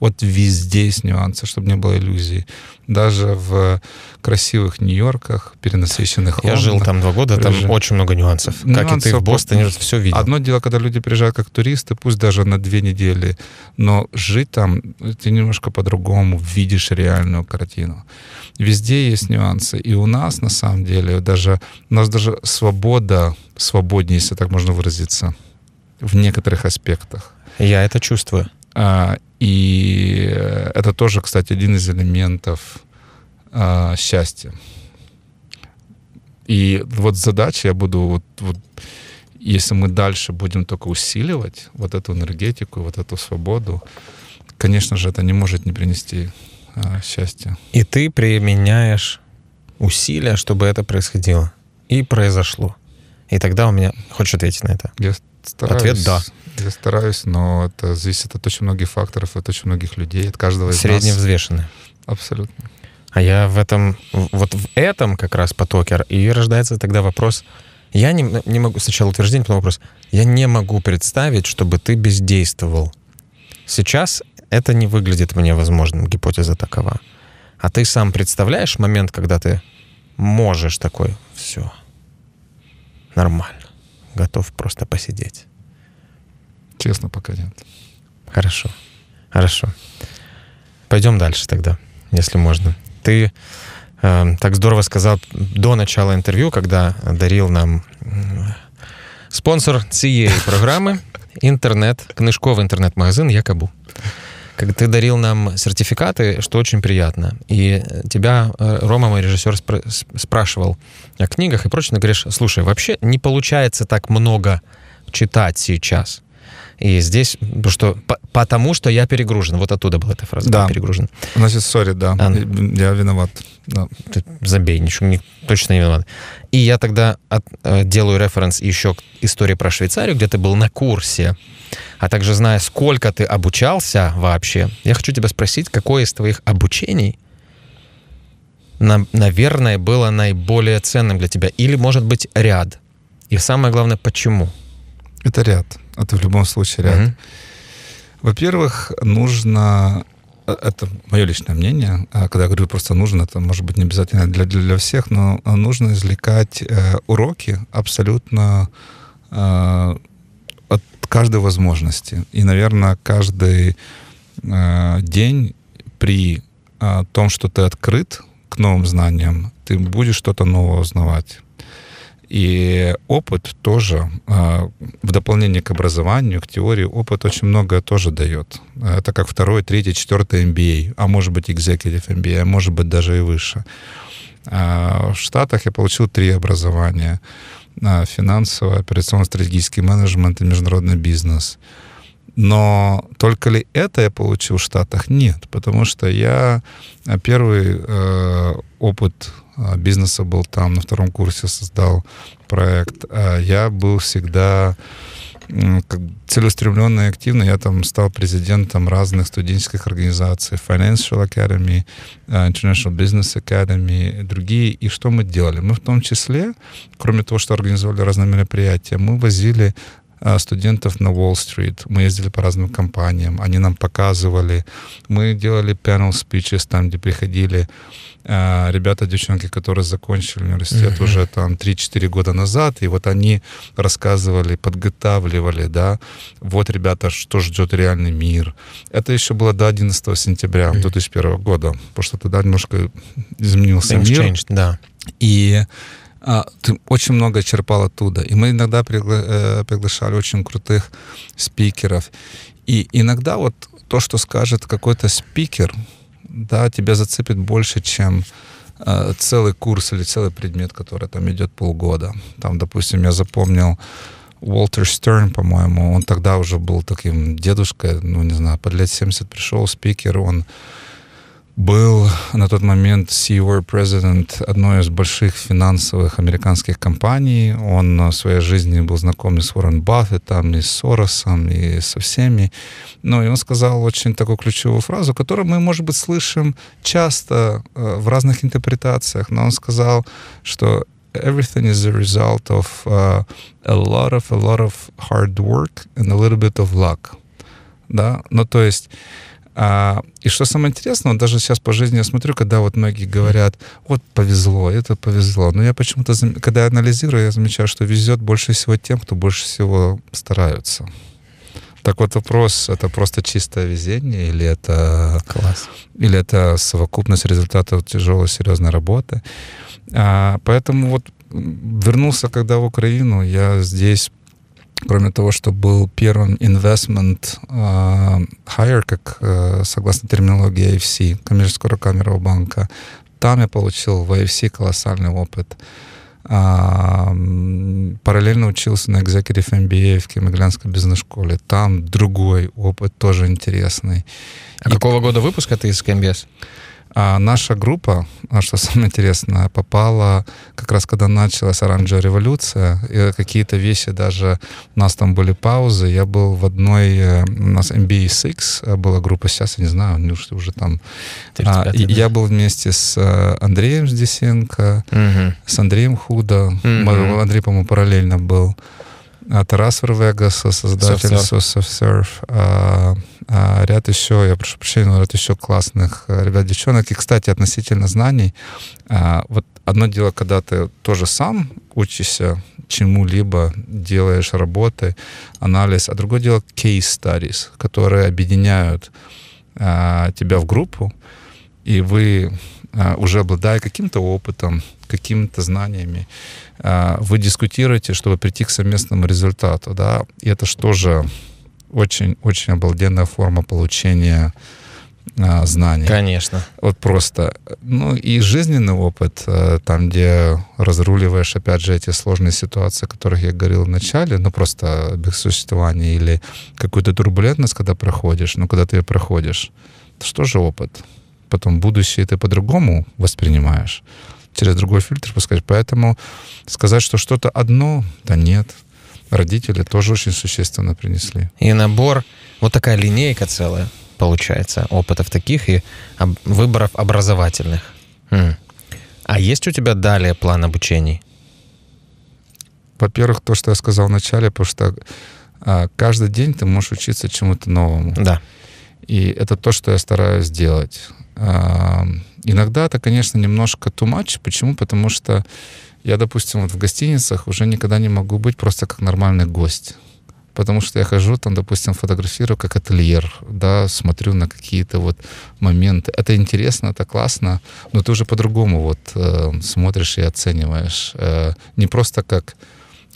Вот везде есть нюансы, чтобы не было иллюзий. Даже в красивых Нью-Йорках, перенасыщенных Лондонах. Я жил там два года, приезжаю. Там очень много нюансов. нюансов. Как и ты в Бостоне, все видел. Одно дело, когда люди приезжают как туристы, пусть даже на две недели, но жить там ты немножко по-другому видишь реальную картину. Везде есть нюансы. И у нас, на самом деле, даже, у нас даже свобода свободнее, если так можно выразиться, в некоторых аспектах. Я это чувствую. И это тоже, кстати, один из элементов э, счастья. И вот задача, я буду, вот, вот, если мы дальше будем только усиливать вот эту энергетику, вот эту свободу, конечно же, это не может не принести э, счастья. И ты применяешь усилия, чтобы это происходило. И произошло. И тогда у меня... Хочешь ответить на это? Я стараюсь. Ответ «да». Я стараюсь, но это зависит от очень многих факторов, от очень многих людей, от каждого из нас. Средневзвешенные. Абсолютно. А я в этом, вот в этом как раз потоке, и рождается тогда вопрос, я не, не могу, сначала утверждение, потом вопрос, я не могу представить, чтобы ты бездействовал. Сейчас это не выглядит мне возможным, гипотеза такова. А ты сам представляешь момент, когда ты можешь такой, все, нормально, готов просто посидеть. Честно, пока нет. Хорошо, хорошо. Пойдем дальше тогда, если можно. Ты э, так здорово сказал до начала интервью, когда дарил нам э, спонсор цієї программы, интернет, книжковый интернет-магазин Якабу. Как ты дарил нам сертификаты, что очень приятно. И тебя, Рома, мой режиссер, спра- спрашивал о книгах и прочее. Ты говоришь, слушай, вообще не получается так много читать сейчас. И здесь, что, по, потому что я перегружен. Вот оттуда была эта фраза. Да. Я перегружен. Значит, сори, да. А, я виноват. Да. Ты забей, ничего, не, точно не виноват. И я тогда от, э, делаю референс еще к истории про Швейцарию, где ты был на курсе, а также зная, сколько ты обучался вообще. Я хочу тебя спросить, какое из твоих обучений, на, наверное, было наиболее ценным для тебя? Или, может быть, ряд? И самое главное, почему? Это ряд. Это в любом случае ряд. Mm-hmm. Во-первых, нужно... Это мое личное мнение. Когда я говорю просто «нужно», это может быть не обязательно для, для всех, но нужно извлекать э, уроки абсолютно э, от каждой возможности. И, наверное, каждый э, день при э, том, что ты открыт к новым знаниям, ты будешь что-то новое узнавать. И опыт тоже, в дополнение к образованию, к теории, опыт очень много тоже дает. Это как второй, третий, четвертый эм би эй, а может быть executive эм би эй, а может быть даже и выше. В Штатах я получил три образования. Финансовый, операционно-стратегический менеджмент и международный бизнес. Но только ли это я получил в Штатах? Нет, потому что я первый э, опыт бизнеса был там, на втором курсе создал проект. Я был всегда целеустремленный и активный. Я там стал президентом разных студенческих организаций, Financial Academy, International Business Academy и другие. И что мы делали? Мы в том числе, кроме того, что организовали разные мероприятия, мы возили студентов на Уолл-стрит. Мы ездили по разным компаниям, они нам показывали. Мы делали panel speeches, там, где приходили э, ребята, девчонки, которые закончили университет uh-huh. уже там три-четыре года назад, и вот они рассказывали, подготавливали, да, вот, ребята, что ждет реальный мир. Это еще было до одиннадцатого сентября uh-huh. две тысячи первого года, потому что тогда немножко изменился Things мир. Changed, да. И ты очень много черпал оттуда. И мы иногда пригла- приглашали очень крутых спикеров. И иногда вот то, что скажет какой-то спикер, да, тебя зацепит больше, чем э, целый курс или целый предмет, который там идет полгода. Там, допустим, я запомнил Уолтер Стерн, по-моему, он тогда уже был таким дедушкой, ну, не знаю, под лет семьдесят пришел спикер, он был на тот момент си и о и президент одной из больших финансовых американских компаний. Он в своей жизни был знаком и с Уоррен Баффетом, и с Соросом, и со всеми. Ну, и он сказал очень такую ключевую фразу, которую мы, может быть, слышим часто в разных интерпретациях. Но он сказал, что everything is a result of uh, a lot of, a lot of hard work and a little bit of luck. Да? Ну, то есть... И что самое интересное, вот даже сейчас по жизни я смотрю, когда вот многие говорят, вот повезло, это повезло. Но я почему-то, когда я анализирую, я замечаю, что везет больше всего тем, кто больше всего стараются. Так вот вопрос, это просто чистое везение или это, класс. Или это совокупность результатов тяжелой, серьезной работы. Поэтому вот вернулся, когда в Украину, я здесь... Кроме того, что был первым investment uh, hire, как uh, согласно терминологии ай эф си, коммерческого камерного банка, там я получил в ай эф си колоссальный опыт. Uh, параллельно учился на executive эм би эй в Кемиглянской бизнес-школе. Там другой опыт, тоже интересный. А И... какого года выпуска ты из кей эм би эс? А наша группа, что самое интересное, попала как раз когда началась оранжевая революция, и какие-то вещи даже, у нас там были паузы, я был в одной, у нас эм би эй шесть была группа, сейчас я не знаю, неужели уже там, тридцать пятый, а, да? Я был вместе с Андреем Ждисенко, угу. с Андреем Худо, угу. Андрей, по-моему, параллельно был, Тарас Вер-Вегас, создатель SoftSurf, а, а, ряд еще, я прошу прощения, но ряд еще классных ребят, девчонок. И, кстати, относительно знаний, а, вот одно дело, когда ты тоже сам учишься чему-либо, делаешь работы, анализ, а другое дело case studies, которые объединяют а, тебя в группу, и вы, а, уже обладая каким-то опытом, какими-то знаниями, вы дискутируете, чтобы прийти к совместному результату, да, и это же тоже очень-очень обалденная форма получения а, знаний. Конечно. Вот просто. Ну и жизненный опыт, там, где разруливаешь, опять же, эти сложные ситуации, о которых я говорил в начале, ну просто без существования или какую-то турбулентность, когда проходишь, ну когда ты ее проходишь, это же тоже опыт. Потом будущее ты по-другому воспринимаешь, через другой фильтр пускать. Поэтому сказать, что что-то одно, да нет. Родители тоже очень существенно принесли. И набор, вот такая линейка целая получается, опытов таких и об, выборов образовательных. М. А есть у тебя далее план обучений? Во-первых, то, что я сказал в начале, потому что а, каждый день ты можешь учиться чему-то новому. Да. И это то, что я стараюсь делать. А, иногда это, конечно, немножко too much. Почему? Потому что я, допустим, вот в гостиницах уже никогда не могу быть просто как нормальный гость. потому что я хожу там, допустим, фотографирую как ательер, да, смотрю на какие-то вот моменты. Это интересно, это классно, но ты уже по-другому вот э, смотришь и оцениваешь. Э, не просто как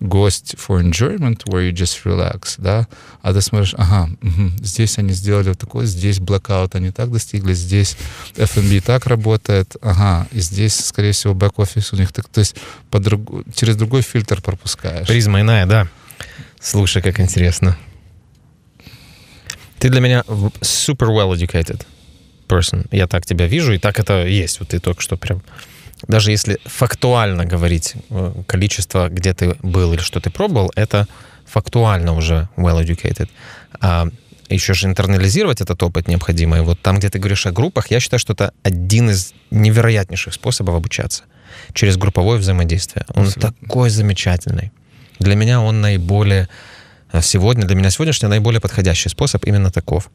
гость for enjoyment, where you just relax, да, а ты смотришь, ага, угу, здесь они сделали вот такое, здесь blackout они так достигли, здесь эф энд би так работает, ага, и здесь, скорее всего, бэк-офис у них так, то есть по друг... через другой фильтр пропускаешь. Призма иная, да. Слушай, как интересно. Ты для меня super well-educated person. Я так тебя вижу, и так это есть. Вот ты только что прям... Даже если фактуально говорить количество, где ты был или что ты пробовал, это фактуально уже well-educated. А еще же интернализировать этот опыт необходимо. И вот там, где ты говоришь о группах, я считаю, что это один из невероятнейших способов обучаться. Через групповое взаимодействие. Он Absolutely. Такой замечательный. Для меня он наиболее... Сегодня, для меня сегодняшний наиболее подходящий способ именно таков.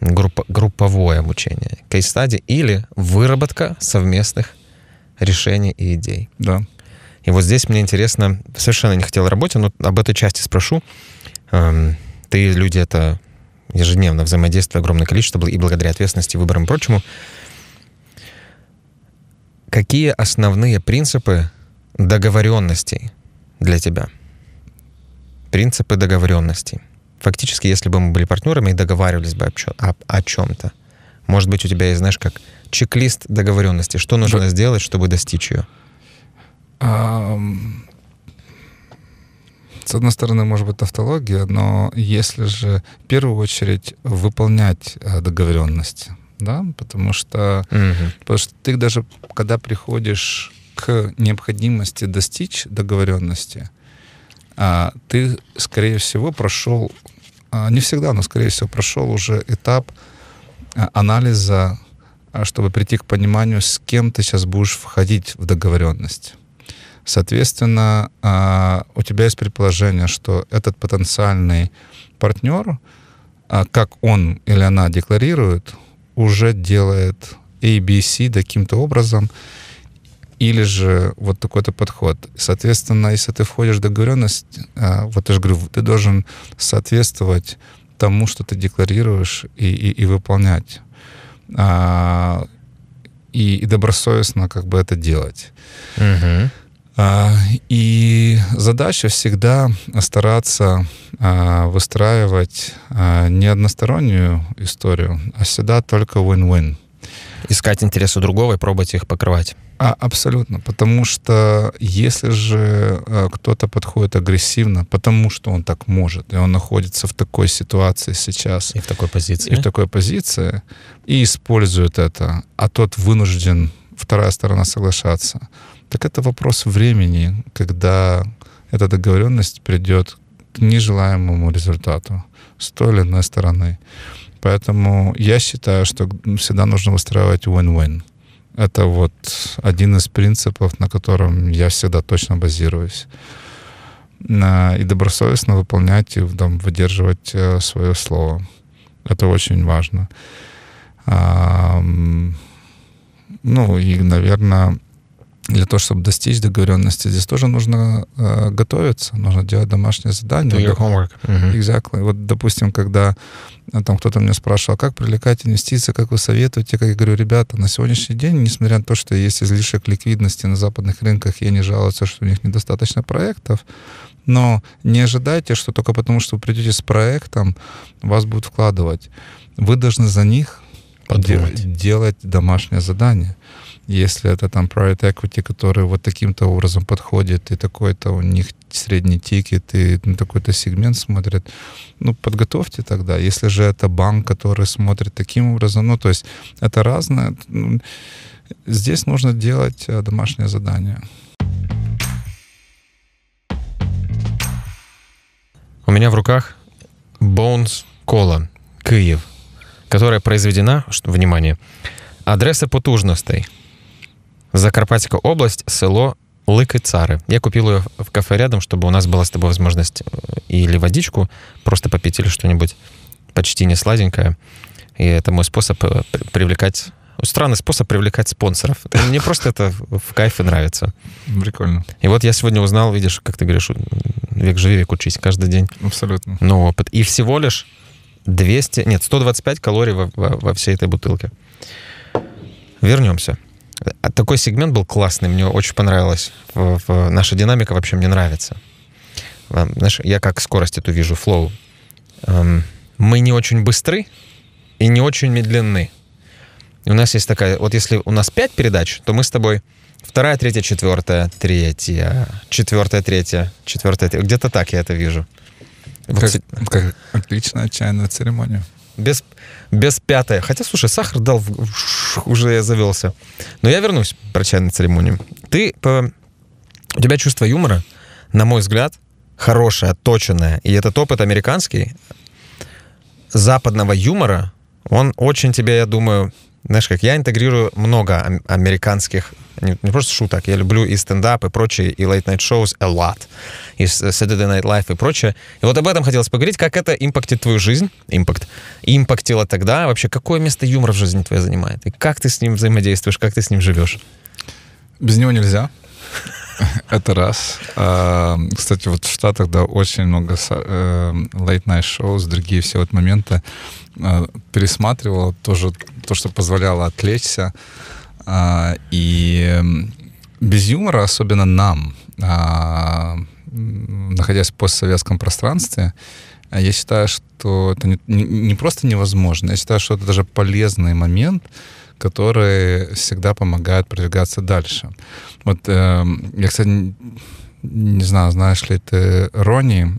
Группа, групповое обучение. Кейс-стади или выработка совместных решений и идей. Да. И вот здесь мне интересно, совершенно не хотел работе, но об этой части спрошу. Ты, люди, это ежедневно взаимодействие, огромное количество, и благодаря ответственности, выборам и прочему. Какие основные принципы договоренностей для тебя? Принципы договоренностей. Фактически, если бы мы были партнерами и договаривались бы о, о чем-то. Может быть, у тебя есть, знаешь, как чек-лист договоренности. Что нужно Б... сделать, чтобы достичь ее? Um... С одной стороны, может быть, тавтология, но если же в первую очередь выполнять договоренности, да, потому что, mm-hmm. потому что ты даже, когда приходишь к необходимости достичь договоренности, ты, скорее всего, прошел, не всегда, но, скорее всего, прошел уже этап анализа, чтобы прийти к пониманию, с кем ты сейчас будешь входить в договоренность. Соответственно, у тебя есть предположение, что этот потенциальный партнер, как он или она декларирует, уже делает A, B, C таким-то образом, или же вот такой-то подход. Соответственно, если ты входишь в договоренность, вот я же говорю, ты должен соответствовать тому, что ты декларируешь, и, и, и выполнять. И, и добросовестно как бы это делать. Угу. И задача всегда стараться выстраивать не одностороннюю историю, а всегда только win-win. Искать интересы другого и пробовать их покрывать. А, абсолютно, потому что если же э, кто-то подходит агрессивно, потому что он так может, и он находится в такой ситуации сейчас. И в такой позиции. И в такой позиции, и использует это, а тот вынужден, вторая сторона, соглашаться, так это вопрос времени, когда эта договоренность придет к нежелаемому результату с той или иной стороны. Поэтому я считаю, что всегда нужно выстраивать win-win. Это вот один из принципов, на котором я всегда точно базируюсь. И добросовестно выполнять и там, выдерживать свое слово. Это очень важно. Ну и, наверное, для того, чтобы достичь договоренности, здесь тоже нужно э, готовиться, нужно делать домашнее задание. Do your homework. Mm-hmm. Exactly. Вот, допустим, когда там кто-то меня спрашивал, как привлекать инвестиции, как вы советуете, как я говорю, ребята, на сегодняшний день, несмотря на то, что есть излишек ликвидности на западных рынках, и они жалуются, что у них недостаточно проектов, но не ожидайте, что только потому, что вы придете с проектом, вас будут вкладывать. Вы должны за них подумать. Делать домашнее задание. Если это там private equity, который вот таким-то образом подходит, и такой-то у них средний тикет, и на такой-то сегмент смотрит, ну, подготовьте тогда. Если же это банк, который смотрит таким образом, ну, то есть это разное. Здесь нужно делать домашнее задание. У меня в руках Bones Cola, Киев, которая произведена, что, внимание, адреса потужностей. Закарпатская область, село Лыки-Цари. Я купил ее в кафе рядом, чтобы у нас была с тобой возможность или водичку просто попить, или что-нибудь почти не сладенькое. И это мой способ привлекать Странный способ привлекать спонсоров. Мне просто это в кайф и нравится. Прикольно. И вот я сегодня узнал, видишь, как ты говоришь, век живи, век учись, каждый день. Абсолютно. Новый опыт. И всего лишь двести, нет, сто двадцать пять калорий во, во, во всей этой бутылке. Вернемся. Такой сегмент был классный, мне очень понравилось. В, в, наша динамика вообще мне нравится. Знаешь, я как скорость эту вижу, флоу. Мы не очень быстры и не очень медленны. И у нас есть такая... Вот если у нас пять передач, то мы с тобой вторая, третья, четвертая, третья, четвертая, третья, четвертая, третья. Где-то так я это вижу. Как, вот, как отличная чайная церемония. Без, без пятая. Хотя, слушай, сахар дал... Уже я завелся. Но я вернусь про чайную церемонию. Ты... По, у тебя чувство юмора, на мой взгляд, хорошее, точное. И этот опыт американский, западного юмора, он очень тебе, я думаю... Знаешь, как я интегрирую много американских, не, не просто шуток, я люблю и стендап, и прочие, и лейт-найт-шоус a lot, и Saturday Night Live, и прочее. И вот об этом хотелось поговорить, как это импактит твою жизнь, импакт, импактило тогда, вообще какое место юмора в жизни твоя занимает, и как ты с ним взаимодействуешь, как ты с ним живешь? Без него нельзя, это раз. Кстати, вот в Штатах, да, очень много лейт-найт-шоус, другие все вот моменты. Пересматривал тоже то, что позволяло отвлечься. И без юмора, особенно нам, находясь в постсоветском пространстве, я считаю, что это не просто невозможно, я считаю, что это даже полезный момент, который всегда помогает продвигаться дальше. Вот я, кстати, не знаю, знаешь ли ты Рони,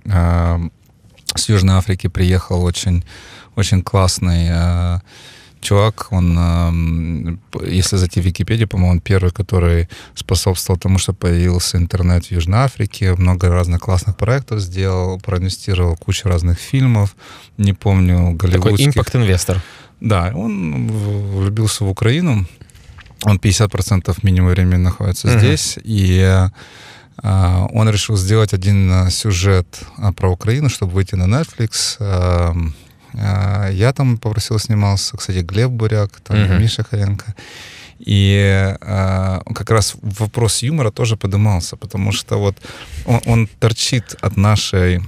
с Южной Африки приехал очень... Очень классный э, чувак. Он, э, если зайти в Википедию, по-моему, он первый, который способствовал тому, что появился интернет в Южной Африке. Много разных классных проектов сделал, проинвестировал кучу разных фильмов. Не помню, голливудских. Такой импакт-инвестор. Да, он влюбился в Украину. Он пятьдесят процентов минимум времени находится uh-huh. здесь. И... Он решил сделать один сюжет про Украину, чтобы выйти на Netflix. Я там попросил, снимался, кстати, Глеб Буряк, там uh-huh. Миша Харенко. И как раз вопрос юмора тоже поднимался, потому что вот он, он торчит от нашей...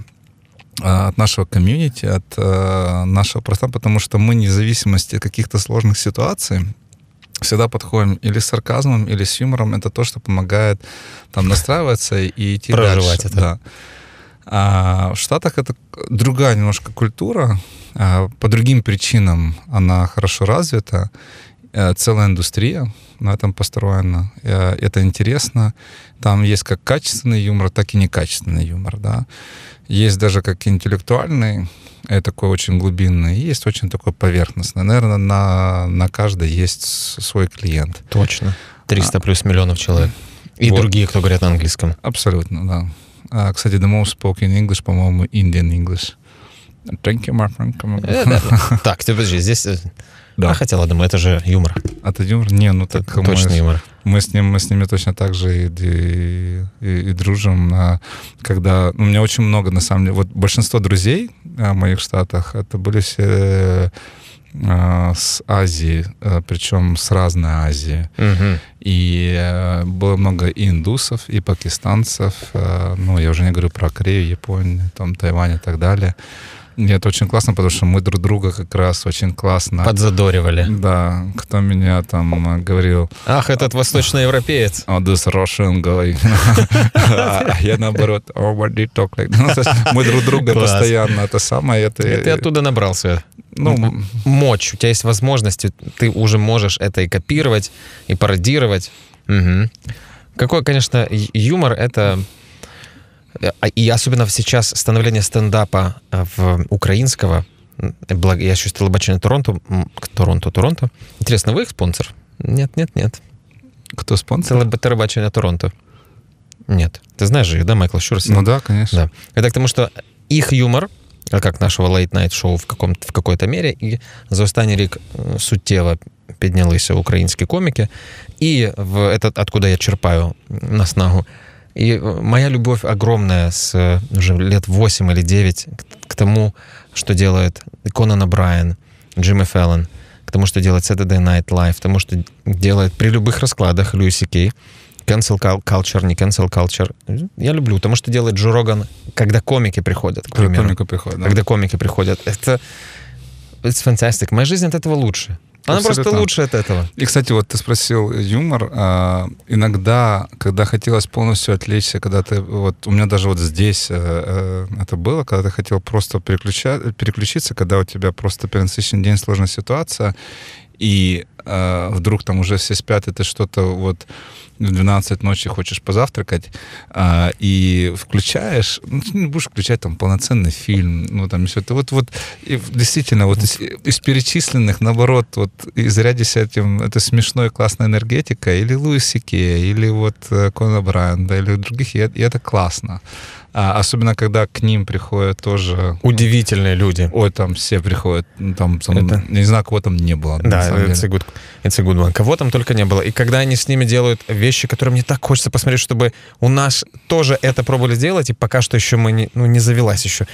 от нашего комьюнити, от нашего пространства, потому что мы, вне зависимости от каких-то сложных ситуаций, всегда подходим или с сарказмом, или с юмором. Это то, что помогает там настраиваться и идти проживать дальше. Это. Да. А в Штатах это другая немножко культура. А по другим причинам она хорошо развита. А целая индустрия на этом построена. А это интересно. Там есть как качественный юмор, так и некачественный юмор. Да? Есть даже как интеллектуальный, такой очень глубинный, есть очень такой поверхностный. Наверное, на, на каждой есть свой клиент. Точно. триста плюс миллионов человек. И вот. Другие, кто говорят на английском. Абсолютно, да. А, кстати, the most spoken English, по-моему, Indian English. Thank you, my friend. Так, ты подожди, здесь... Да. А хотела, думаю, это же юмор. А это юмор? Не, ну так... Это точно мы, юмор. Мы с, ним, мы с ними точно так же и, и, и, и дружим. Когда... У меня очень много, на самом деле... Вот большинство друзей в моих штатах, это были все а, с Азии, а, причем с разной Азии. Угу. И а, было много и индусов, и пакистанцев. А, ну, я уже не говорю про Корею, Японию, там, Тайвань и так далее. И это очень классно, потому что мы друг друга как раз очень классно... Подзадоривали. Да. Кто меня там говорил... Ах, этот восточноевропеец. Oh, this Russian guy. Я наоборот... Oh, what do you talk like? Мы друг друга постоянно... Это самое... Ты оттуда набрался. Ну, мочь. У тебя есть возможности. Ты уже можешь это и копировать, и пародировать. Какой, конечно, юмор это... И особенно сейчас становление стендапа в украинского, я еще столбачен Торонто, Торонто, Торонто. Интересно, вы их спонсор? Нет, нет, нет. Кто спонсор? Столбачен Торонто. Нет. Ты знаешь же их, да, Майкл Шурси? Ну да, конечно. Да. Это к тому, что их юмор, как нашего лейт-найт-шоу в, в какой-то мере, и за останній рік суттєво піднялися українські коміки, і в этот, откуда я черпаю наснагу. И моя любовь огромная с уже лет восемь или девять к тому, что делает Конан О'Брайан, Джимми Феллен, тому, что делает Saturday Night Live, тому, что делает при любых раскладах Луи Си Кей. Cancel culture, не cancel culture. Я люблю, потому что делает Джо Роган, когда комики приходят, к примеру. Комики приходят, да. Когда комики приходят. Это фантастик. Моя жизнь от этого лучше. Она абсолютно. Просто лучше от этого. И, кстати, вот ты спросил юмор. А, иногда, когда хотелось полностью отвлечься, когда ты... Вот, у меня даже вот здесь а, а, это было, когда ты хотел просто переключиться, когда у тебя просто перенасыщенный день, сложная ситуация, и а, вдруг там уже все спят, и ты что-то вот... в двенадцать ночи хочешь позавтракать, а, и включаешь, ну, ты не будешь включать там полноценный фильм, ну там еще это вот, вот и действительно, вот из, из перечисленных, наоборот, вот и зарядись этим, это смешной, классная энергетика, или Луи Си Кей, или вот Конан О'Брайан, да, или других, и, и это классно. А, особенно, когда к ним приходят тоже... Удивительные люди. Ой, там все приходят, там, там это... не знаю, кого там не было. Да, it's a, good, it's a good one. Кого там только не было. И когда они с ними делают вещи, которые мне так хочется посмотреть, чтобы у нас тоже это пробовали делать, и пока что еще мы не, ну, не завелась еще.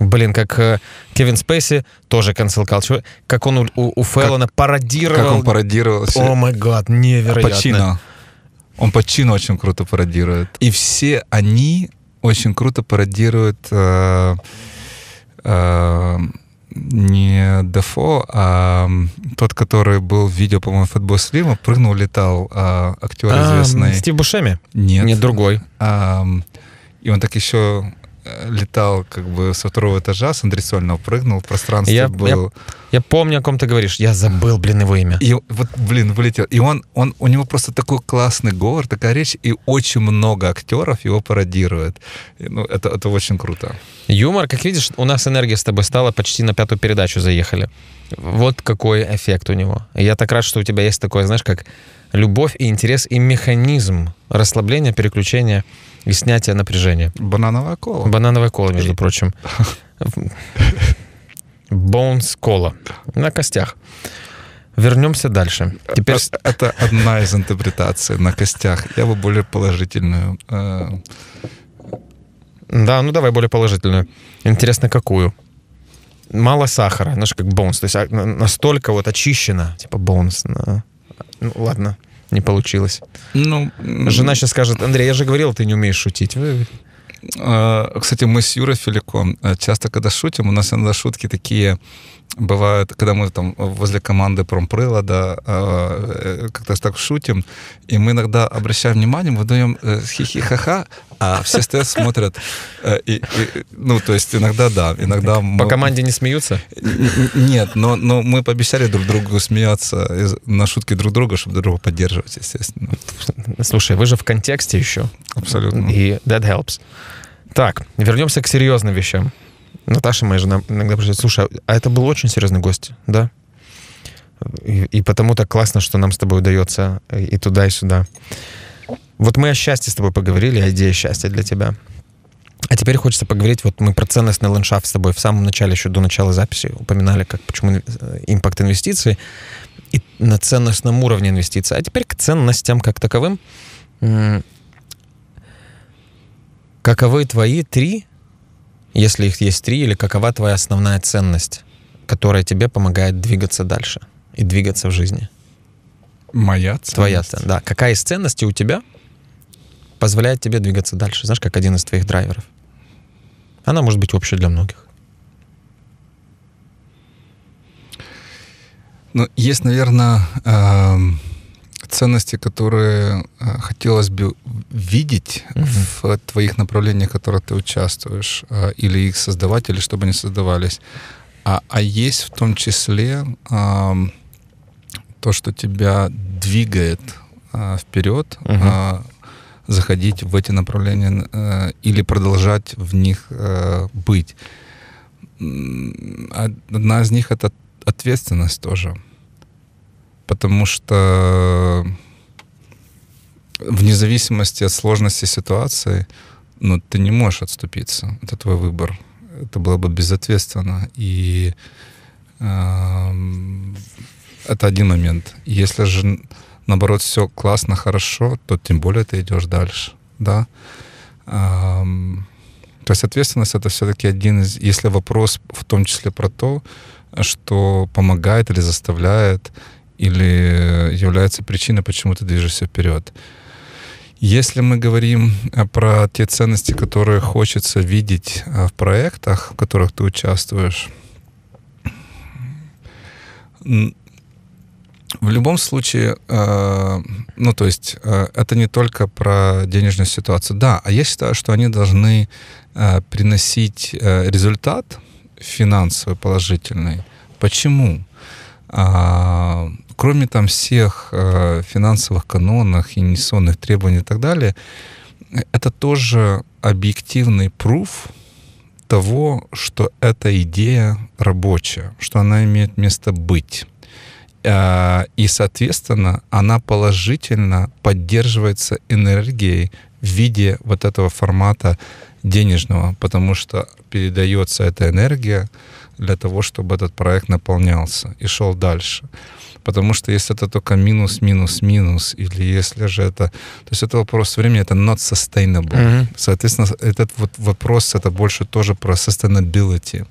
Блин, как Кевин Спейси, тоже cancel culture, как он у, у Феллона как, пародировал. Как он пародировал. О май гад, невероятно. Пачино. Он Пачино очень круто пародирует. И все они... очень круто пародирует э, э, не Дефо, а тот, который был в видео, по-моему, «Фэтбой Слима», прыгнул, летал, э, актер известный. А, Стив Бушеми? Нет. Нет, другой. Э, и он так еще летал как бы со второго этажа, с антресольного прыгнул, в пространстве я, был. Я, я помню, о ком ты говоришь. Я забыл, блин, его имя. И вот, блин, вылетел. И он, он, у него просто такой классный говор, такая речь, и очень много актеров его пародирует. И, ну, это, это очень круто. Юмор, как видишь, у нас энергия с тобой стала, почти на пятую передачу заехали. Вот какой эффект у него. Я так рад, что у тебя есть такое, знаешь, как любовь и интерес, и механизм расслабления, переключения и снятия напряжения. Банановая кола. Банановая кола, между и... прочим. Bones кола. На костях. Вернемся дальше. Теперь... Это, это одна из интерпретаций на костях. Я бы более положительную. Да, ну давай более положительную. Интересно, какую? Мало сахара, знаешь, как Bones. То есть настолько вот очищено. Типа Bones. На... Ну ладно, не получилось. Ну, жена сейчас скажет: Андрей, я же говорил, ты не умеешь шутить. Кстати, мы с Юрой Филюком часто, когда шутим, у нас иногда шутки такие бывают, когда мы там возле команды Промпрылада как-то так шутим, и мы иногда обращаем внимание, мы даем хихи-ха-ха, а все стоят, смотрят. И, и, ну, то есть иногда да. Иногда по мы... команде не смеются? Нет, но, но мы пообещали друг другу смеяться на шутки друг друга, чтобы друг друга поддерживать, естественно. Слушай, вы же в контексте еще. Абсолютно. И that helps. Так, вернемся к серьезным вещам. Наташа, моя жена, иногда пришла: слушай, а это был очень серьезный гость, да? И, и потому так классно, что нам с тобой удается и туда, и сюда. Вот мы о счастье с тобой поговорили, о идее счастья для тебя. А теперь хочется поговорить, вот мы про ценностный ландшафт с тобой в самом начале, еще до начала записи, упоминали, как, почему импакт инвестиций и на ценностном уровне инвестиций. А теперь к ценностям как таковым. Каковы твои три, если их есть три, или какова твоя основная ценность, которая тебе помогает двигаться дальше и двигаться в жизни? Моя ценность? Твоя ценность, да. Какая из ценностей у тебя позволяет тебе двигаться дальше? Знаешь, как один из твоих драйверов. Она может быть общей для многих. Ну, есть, наверное, ценности, которые хотелось бы видеть uh-huh. в твоих направлениях, в которых ты участвуешь, или их создавать, или чтобы они создавались. А, а есть в том числе а, то, что тебя двигает а, вперед, uh-huh. а, заходить в эти направления а, или продолжать в них а, быть. Одна из них — это ответственность тоже. Потому что вне зависимости от сложности ситуации, ну, ты не можешь отступиться. Это твой выбор. Это было бы безответственно. И э, это один момент. Если же, наоборот, все классно, хорошо, то тем более ты идешь дальше. Да? Э, то есть ответственность — это все-таки один из... Если вопрос в том числе про то, что помогает или заставляет, или является причиной, почему ты движешься вперед. Если мы говорим про те ценности, которые хочется видеть в проектах, в которых ты участвуешь, в любом случае, ну то есть это не только про денежную ситуацию. Да, а я считаю, что они должны приносить результат финансовый, положительный. Почему? Кроме там всех э, финансовых канонов, инвестиционных требований и так далее, это тоже объективный пруф того, что эта идея рабочая, что она имеет место быть. Э, и, соответственно, она положительно поддерживается энергией в виде вот этого формата денежного, потому что передается эта энергия для того, чтобы этот проект наполнялся и шел дальше. Потому что если это только минус, минус, минус, или если же это... То есть это вопрос времени, это not sustainable. Mm-hmm. Соответственно, этот вот вопрос, это больше тоже про sustainability.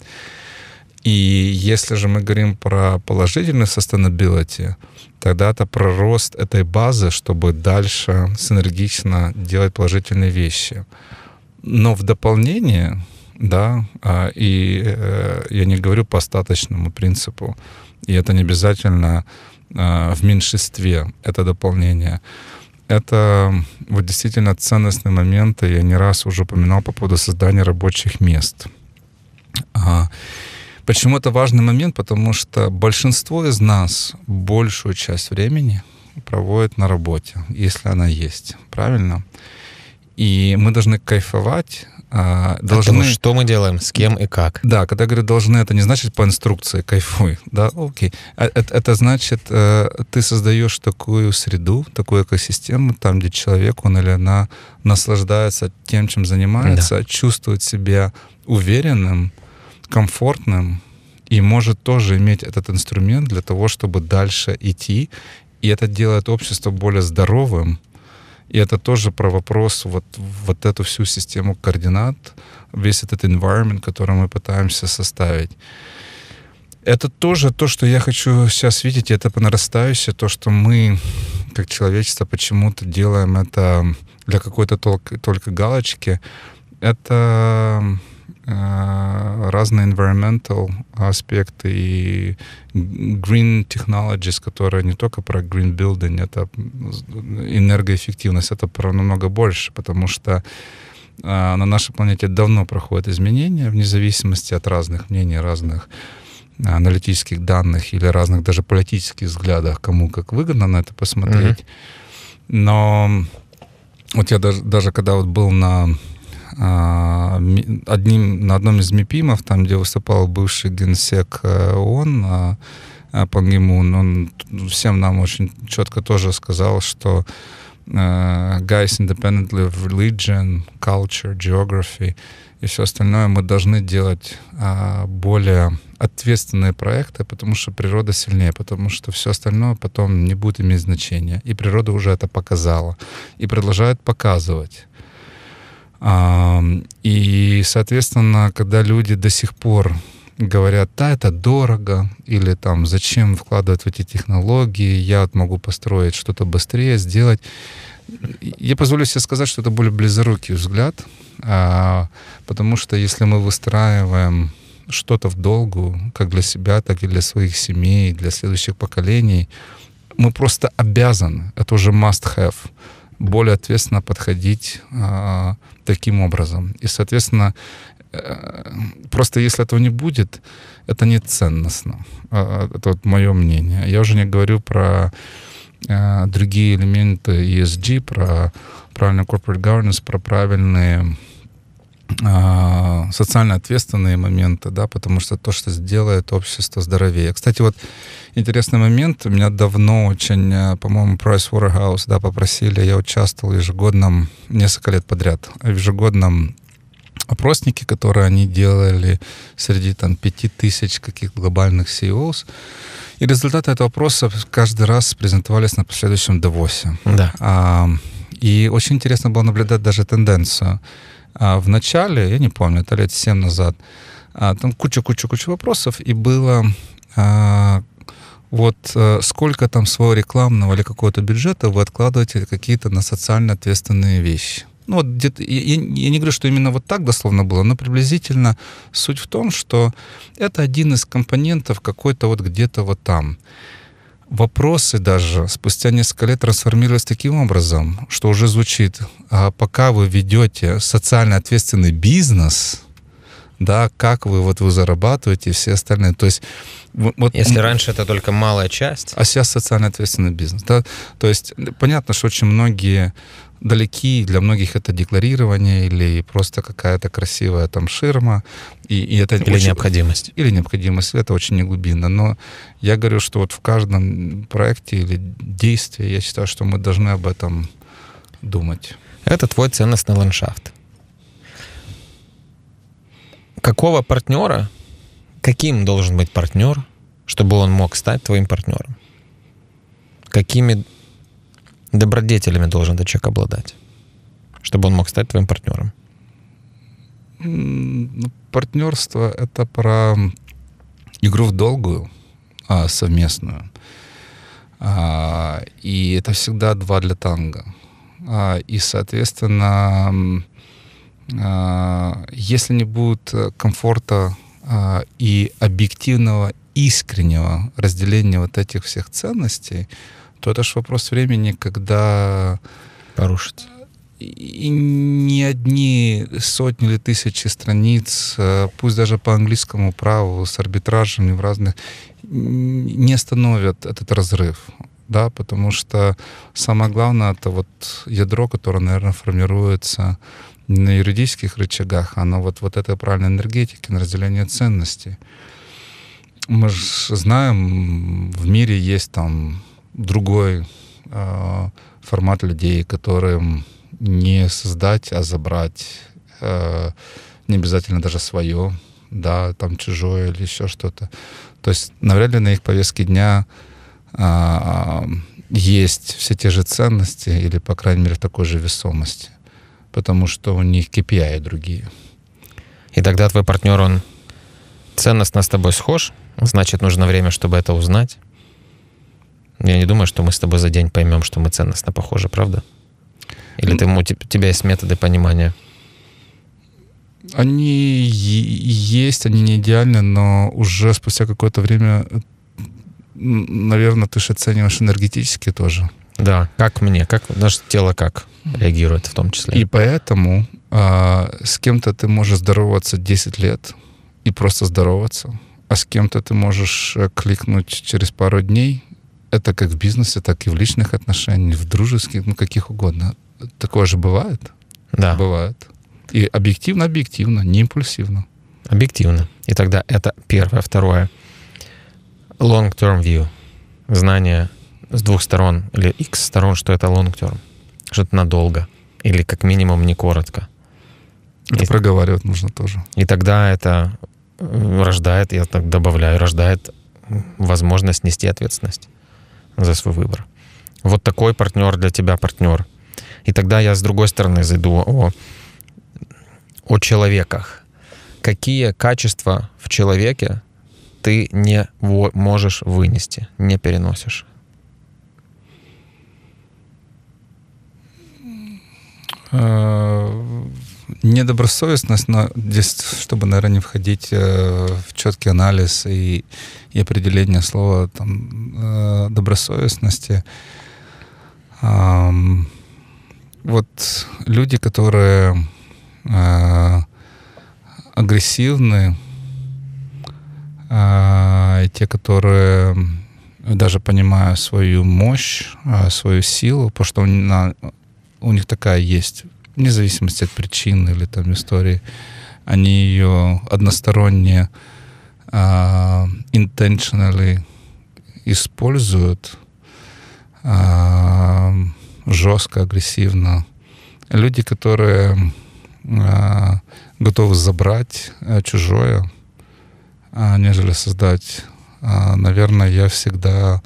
И если же мы говорим про положительный sustainability, тогда это про рост этой базы, чтобы дальше синергично делать положительные вещи. Но в дополнение, да, и я не говорю по остаточному принципу, и это не обязательно э, в меньшинстве, это дополнение. Это вот действительно ценностные моменты, я не раз уже упоминал по поводу создания рабочих мест. А, почему это важный момент? Потому что большинство из нас большую часть времени проводит на работе, если она есть, правильно? И мы должны кайфовать. Должны... Потому что мы делаем, с кем и как. Да, когда я говорю «должны», это не значит по инструкции «кайфуй». Да, окей. Это, это значит, ты создаешь такую среду, такую экосистему, там, где человек, он или она наслаждается тем, чем занимается, да, чувствует себя уверенным, комфортным и может тоже иметь этот инструмент для того, чтобы дальше идти. И это делает общество более здоровым. И это тоже про вопрос, вот, вот эту всю систему координат, весь этот environment, который мы пытаемся составить. Это тоже то, что я хочу сейчас видеть, это понарастающее, то, что мы, как человечество, почему-то делаем это для какой-то только, только галочки. Это э, разные environmental аспекты и green technologies, которые не только про green building, это энергоэффективность, это про намного больше, потому что э, на нашей планете давно проходят изменения, вне зависимости от разных мнений, разных аналитических данных или разных даже политических взглядов, кому как выгодно на это посмотреть. Mm-hmm. Но вот я даже, даже когда вот был на Одним, на одном из мипимов, там, где выступал бывший генсек ООН, Пан Ги Мун, он всем нам очень четко тоже сказал, что guys independently of religion, culture, geography и все остальное, мы должны делать более ответственные проекты, потому что природа сильнее, потому что все остальное потом не будет иметь значения. И природа уже это показала. И продолжает показывать. И, соответственно, когда люди до сих пор говорят, да, это дорого, или там, зачем вкладывать в эти технологии, я могу построить что-то быстрее, сделать. Я позволю себе сказать, что это более близорукий взгляд, потому что если мы выстраиваем что-то в долгую, как для себя, так и для своих семей, для следующих поколений, мы просто обязаны, это уже must-have, более ответственно подходить э, таким образом. И, соответственно, э, просто если этого не будет, это не ценностно. Э, это вот мое мнение. Я уже не говорю про э, другие элементы и эс джи, про правильный corporate governance, про правильные э, социально ответственные моменты, да, потому что то, что сделает общество здоровее. Кстати, вот интересный момент. Меня давно очень, по-моему, Pricewaterhouse, да, попросили, я участвовал в ежегодном, несколько лет подряд, в ежегодном опроснике, который они делали среди там пяти тысяч каких глобальных си и оус. И результаты этого опроса каждый раз презентовались на последующем Давосе. Да. А, и очень интересно было наблюдать даже тенденцию. А в начале, я не помню, это лет семь назад, а там куча-куча-куча вопросов, и было вот сколько там своего рекламного или какого-то бюджета вы откладываете какие-то на социально ответственные вещи. Ну, вот я, я не говорю, что именно вот так дословно было, но приблизительно суть в том, что это один из компонентов какой-то вот где-то вот там. Вопросы даже спустя несколько лет трансформировались таким образом, что уже звучит, а пока вы ведете социально ответственный бизнес, да, как вы, вот вы зарабатываете и все остальные. То есть, вот, если раньше это только малая часть. А сейчас социально ответственный бизнес. Да? То есть понятно, что очень многие далеки, для многих это декларирование или просто какая-то красивая там ширма. И, и это или очень, необходимость. Или необходимость, это очень неглубинно. Но я говорю, что вот в каждом проекте или действии я считаю, что мы должны об этом думать. Это твой ценностный ландшафт. Какого партнера, каким должен быть партнер, чтобы он мог стать твоим партнером? Какими добродетелями должен этот человек обладать, чтобы он мог стать твоим партнером? Партнерство — это про игру в долгую, а, совместную. А, и это всегда два для танго. А, и, соответственно... Если не будет комфорта и объективного, искреннего разделения вот этих всех ценностей, то это же вопрос времени, когда... Порушится. И не одни сотни или тысячи страниц, пусть даже по английскому праву, с арбитражами в разных, не остановят этот разрыв. Да, потому что самое главное — это вот ядро, которое, наверное, формируется на юридических рычагах, оно вот, вот это правильной энергетики, на разделение ценностей. Мы же знаем, в мире есть там другой э, формат людей, которым не создать, а забрать, э, не обязательно даже свое, да, там чужое или еще что-то. То есть навряд ли на их повестке дня э, есть все те же ценности или, по крайней мере, в такой же весомости. Потому что у них кей пи ай другие. И тогда твой партнер, он ценностно с тобой схож, значит, нужно время, чтобы это узнать. Я не думаю, что мы с тобой за день поймем, что мы ценностно похожи, правда? Или ты, у тебя есть методы понимания? Они есть, они не идеальны, но уже спустя какое-то время, наверное, ты же оцениваешь энергетически тоже. Да, как мне, как наше тело как реагирует в том числе. И поэтому э, с кем-то ты можешь здороваться десять лет и просто здороваться, а с кем-то ты можешь кликнуть через пару дней. Это как в бизнесе, так и в личных отношениях, в дружеских, ну каких угодно. Такое же бывает? Да. Бывает. И объективно-объективно, не импульсивно. Объективно. И тогда это первое. Второе. Long-term view. Знание с двух сторон, или x сторон, что это long-term, что это надолго, или как минимум не коротко. Это и, проговаривать нужно тоже. И тогда это рождает, я так добавляю, рождает возможность нести ответственность за свой выбор. Вот такой партнер для тебя партнер. И тогда я с другой стороны зайду о, о человеках. Какие качества в человеке ты не можешь вынести, не переносишь? Недобросовестность, но здесь, чтобы, наверное, не входить в четкий анализ и, и определение слова там, добросовестности. Вот люди, которые агрессивны, и те, которые даже понимают свою мощь, свою силу, потому что на у них такая есть, вне зависимости от причин или там истории, они ее односторонне uh, intentionally используют uh, жестко, агрессивно. Люди, которые uh, готовы забрать uh, чужое, uh, нежели создать. Uh, наверное, я всегда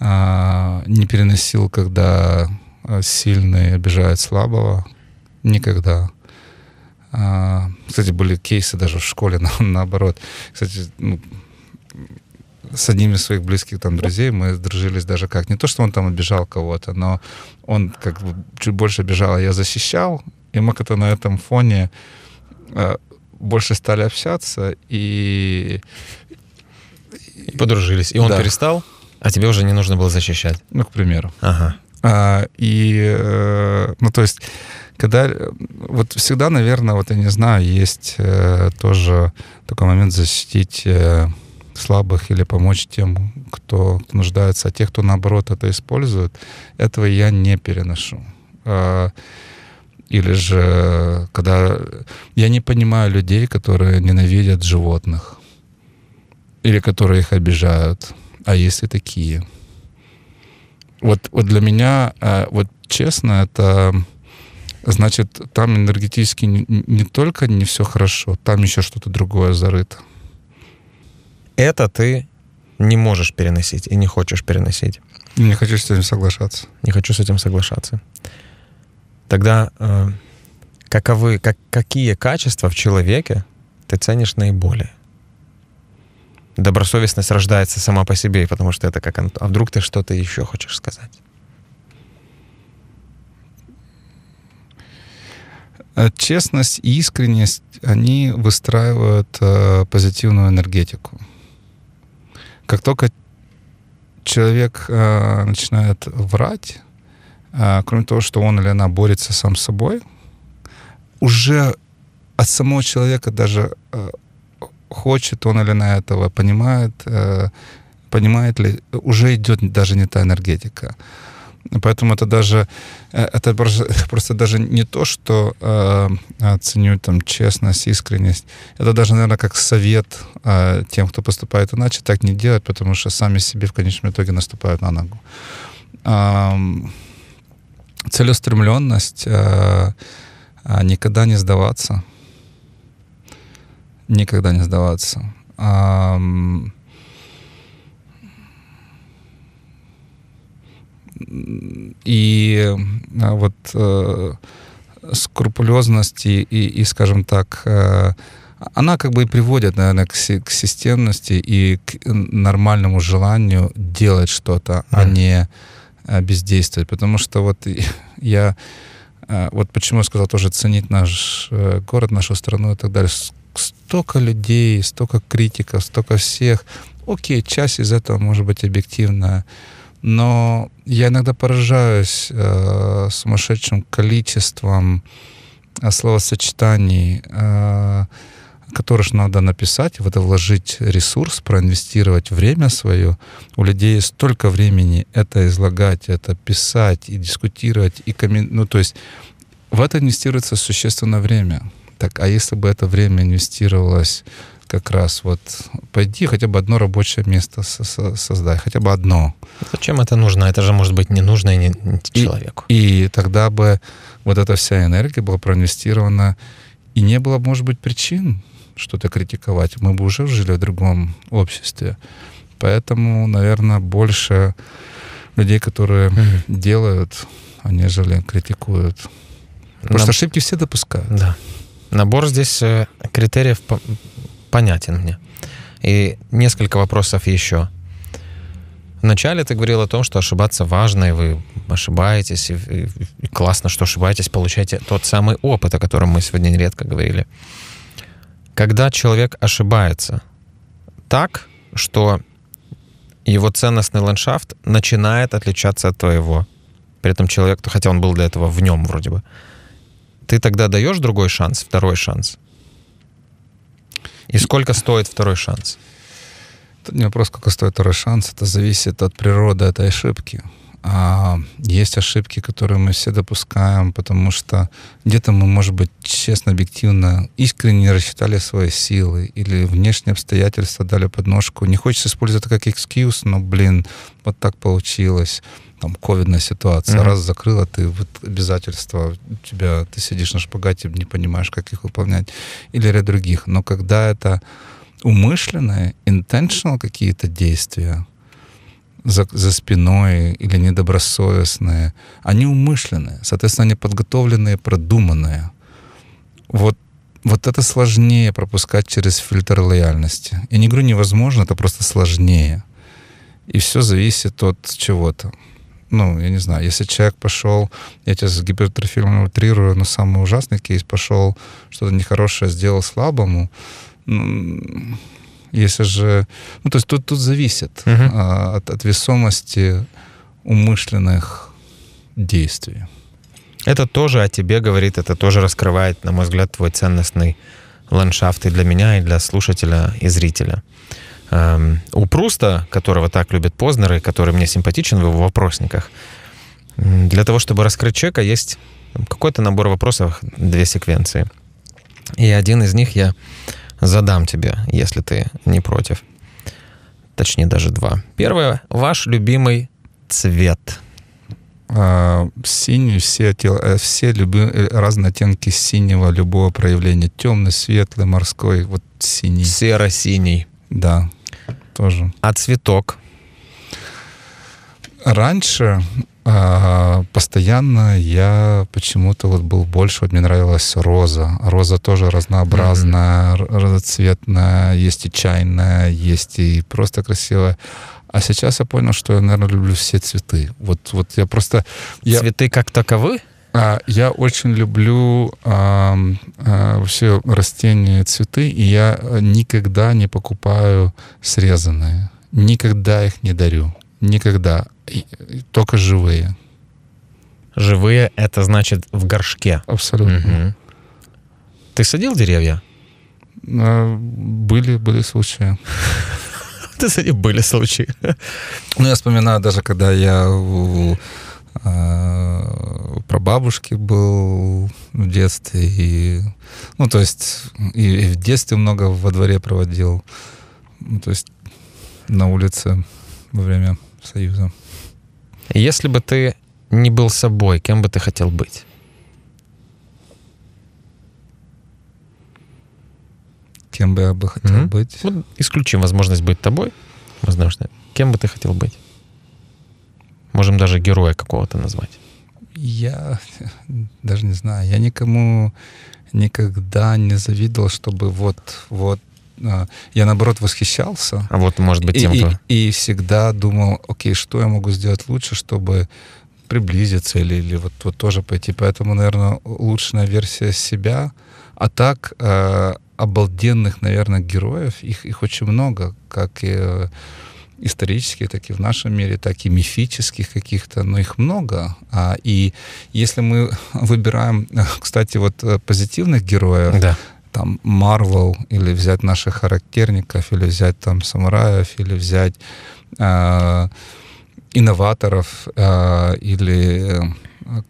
uh, не переносил, когда сильный обижает слабого. Никогда. Кстати, были кейсы даже в школе, наоборот. Кстати, ну, с одним из своих близких там друзей мы дружились даже как. Не то, что он там обижал кого-то, но он как бы чуть больше обижал, а я защищал. И мы как-то на этом фоне э, больше стали общаться и... и подружились. И он да. перестал, а тебе уже не нужно было защищать. Ну, к примеру. Ага. А, и, э, ну, то есть, когда... Вот всегда, наверное, вот я не знаю, есть э, тоже такой момент защитить... Э, слабых или помочь тем, кто нуждается, а те, кто наоборот это использует, этого я не переношу. Или же, когда я не понимаю людей, которые ненавидят животных, или которые их обижают, а есть и такие. Вот, вот для меня, вот честно, это значит, там энергетически не, не только не все хорошо, там еще что-то другое зарыто. Это ты не можешь переносить и не хочешь переносить. Не хочу с этим соглашаться. Не хочу с этим соглашаться. Тогда э, каковы, как, какие качества в человеке ты ценишь наиболее? Добросовестность рождается сама по себе, потому что это как... А вдруг ты что-то еще хочешь сказать? Честность и искренность, они выстраивают э, позитивную энергетику. Как только человек э, начинает врать, э, кроме того, что он или она борется сам с собой, уже от самого человека даже э, хочет он или она этого, понимает, э, понимает ли, уже идет даже не та энергетика. Поэтому это даже это просто даже не то, что э, ценю там честность, искренность. Это даже, наверное, как совет э, тем, кто поступает иначе, так не делать, потому что сами себе в конечном итоге наступают на ногу. Э, целеустремленность, э, никогда не сдаваться, никогда не сдаваться. Э, И вот э, скрупулезность и, и, и, скажем так, э, она как бы и приводит, наверное, к, си- к системности и к нормальному желанию делать что-то, mm. а не э, бездействовать. Потому что вот я, э, вот почему я сказал тоже ценить наш э, город, нашу страну и так далее. Столько людей, столько критиков, столько всех. Окей, часть из этого может быть объективная. Но я иногда поражаюсь э, сумасшедшим количеством словосочетаний, э, которых надо написать, в это вложить ресурс, проинвестировать время свое. У людей столько времени это излагать, это писать и дискутировать, и коммен... ну, то есть в это инвестируется существенное время. Так, а если бы это время инвестировалось как раз вот пойди, хотя бы одно рабочее место создай, хотя бы одно. Зачем это нужно? Это же может быть не нужно и не, не человеку. И, и тогда бы вот эта вся энергия была проинвестирована, и не было, может быть, причин что-то критиковать. Мы бы уже жили в другом обществе. Поэтому, наверное, больше людей, которые mm-hmm. делают, а нежели критикуют. Потому Наб... что ошибки все допускают. Да. Набор здесь критериев... понятен мне. И несколько вопросов еще. Вначале ты говорил о том, что ошибаться важно, и вы ошибаетесь, и, и, и классно, что ошибаетесь, получаете тот самый опыт, о котором мы сегодня нередко говорили. Когда человек ошибается так, что его ценностный ландшафт начинает отличаться от твоего, при этом человек, хотя он был до этого в нем вроде бы, ты тогда даешь другой шанс, второй шанс? И сколько стоит второй шанс? Тут не вопрос, сколько стоит второй шанс. Это зависит от природы этой ошибки. А есть ошибки, которые мы все допускаем, потому что где-то мы, может быть, честно, объективно, искренне не рассчитали свои силы или внешние обстоятельства дали подножку. Не хочется использовать это как экскьюз, но, блин, вот так получилось. Там ковидная ситуация. Mm-hmm. Раз закрыла, ты вот, обязательства у тебя, ты сидишь на шпагате, не понимаешь, как их выполнять. Или ряд других. Но когда это умышленные, intentional какие-то действия за, за спиной или недобросовестные, они умышленные, соответственно, они подготовленные, продуманные. Вот Вот это сложнее пропускать через фильтр лояльности. Я не говорю невозможно, это просто сложнее. И все зависит от чего-то. Ну, я не знаю, если человек пошел, я сейчас гипертрофированно утрирую, но самый ужасный кейс, пошел что-то нехорошее, сделал слабому, ну, если же... Ну, то есть тут, тут зависит uh-huh. а, от, от весомости умышленных действий. Это тоже о тебе говорит, это тоже раскрывает, на мой взгляд, твой ценностный ландшафт и для меня, и для слушателя, и зрителя. Эм, у Пруста, которого так любит Познер, и который мне симпатичен в его вопросниках, для того, чтобы раскрыть человека, есть какой-то набор вопросов, две секвенции. И один из них я задам тебе, если ты не против. Точнее, даже два. Первое. Ваш любимый цвет. А, синий, все, все люби, разные оттенки синего, любого проявления. Темный, светлый, морской, вот синий. Серо-синий. Да, тоже. А цветок? Раньше а, постоянно я почему-то вот был больше, вот мне нравилась роза. Роза тоже разнообразная, mm-hmm. разноцветная, есть и чайная, есть и просто красивая. А сейчас я понял, что я, наверное, люблю все цветы. Вот, вот я просто... Я, цветы как таковы? А, я очень люблю а, а, все растения и цветы, и я никогда не покупаю срезанные. Никогда их не дарю. Никогда. И, и только живые. Живые — это значит в горшке? Абсолютно. Угу. Ты садил деревья? А, были, были случаи. Были случаи. Ну, я вспоминаю даже, когда я у, у прабабушки был в детстве. И, ну, то есть, и, и в детстве много во дворе проводил. Ну, то есть, на улице во время Союза. Если бы ты не был собой, кем бы ты хотел быть? Кем бы я бы хотел mm-hmm. быть? Вот исключим возможность быть тобой. Возможно. Кем бы ты хотел быть? Можем даже героя какого-то назвать. Я даже не знаю. Я никому никогда не завидовал, чтобы вот... вот я, наоборот, восхищался. А вот, может быть, тем, и, кто... и, и всегда думал, окей, что я могу сделать лучше, чтобы приблизиться или, или вот, вот тоже пойти. Поэтому, наверное, лучшая версия себя. А так... обалденных, наверное, героев, их, их очень много, как и исторических, так и в нашем мире, так и мифических каких-то, но их много. А, и если мы выбираем, кстати, вот позитивных героев, да. там, Marvel, или взять наших характерников, или взять там самураев, или взять э, инноваторов, э, или...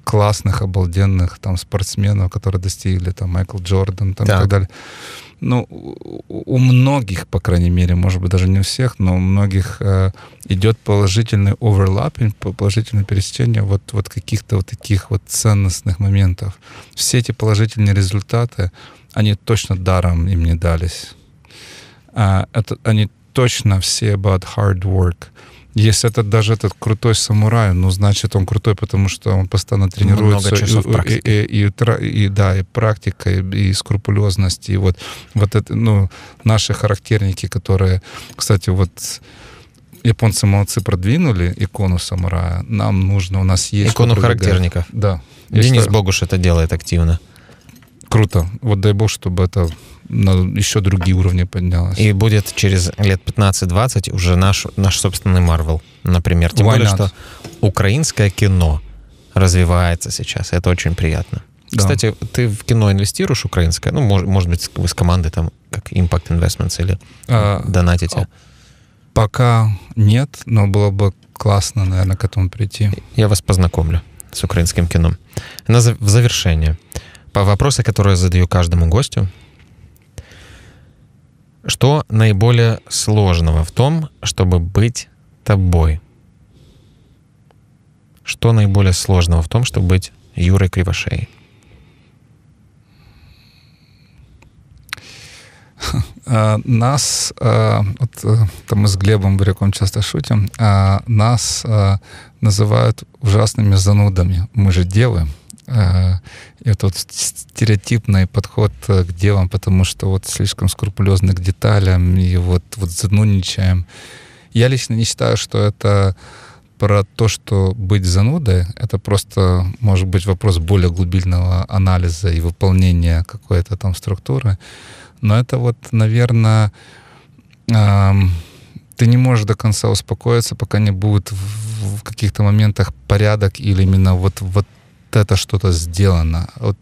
классных, обалденных там спортсменов, которые достигли, там, Майкл Джордан, там, да. и так далее. Ну, у многих, по крайней мере, может быть, даже не у всех, но у многих э, идет положительный оверлаппинг, положительное пересечение вот, вот каких-то вот таких вот ценностных моментов. Все эти положительные результаты, они точно даром им не дались. А, это, они точно все about hard work. Если этот даже этот крутой самурай, ну, значит, он крутой, потому что он постоянно тренируется. И, и, и, и, да, и практика, и, и скрупулезность. И вот, вот это, ну, наши характерники, которые, кстати, вот японцы молодцы, продвинули икону самурая. Нам нужно, у нас есть... Икону характерников. Да. Денис Богуш это делает активно. Круто. Вот дай бог, чтобы это на еще другие уровни поднялось. И будет через лет пятнадцать-двадцать уже наш, наш собственный Marvel, например. Тем более, что украинское кино развивается сейчас. Это очень приятно. Да. Кстати, ты в кино инвестируешь украинское? Ну, может, может быть, вы с командой там, как Impact Investments или а, донатите? Пока нет, но было бы классно, наверное, к этому прийти. Я вас познакомлю с украинским кино. На, в завершение. По вопросу, который я задаю каждому гостю. Что наиболее сложного в том, чтобы быть тобой? Что наиболее сложного в том, чтобы быть Юрой Кривошеей? Нас, вот, там мы с Глебом Буряком часто шутим, нас называют ужасными занудами. Мы же девы. И вот стереотипный подход к делам, потому что вот слишком скрупулезно к деталям, и вот, вот занудничаем. Я лично не считаю, что это про то, что быть занудой, это просто, может быть, вопрос более глубинного анализа и выполнения какой-то там структуры. Но это вот, наверное, эм, ты не можешь до конца успокоиться, пока не будет в, в каких-то моментах порядок или именно вот, вот это что-то сделано. Вот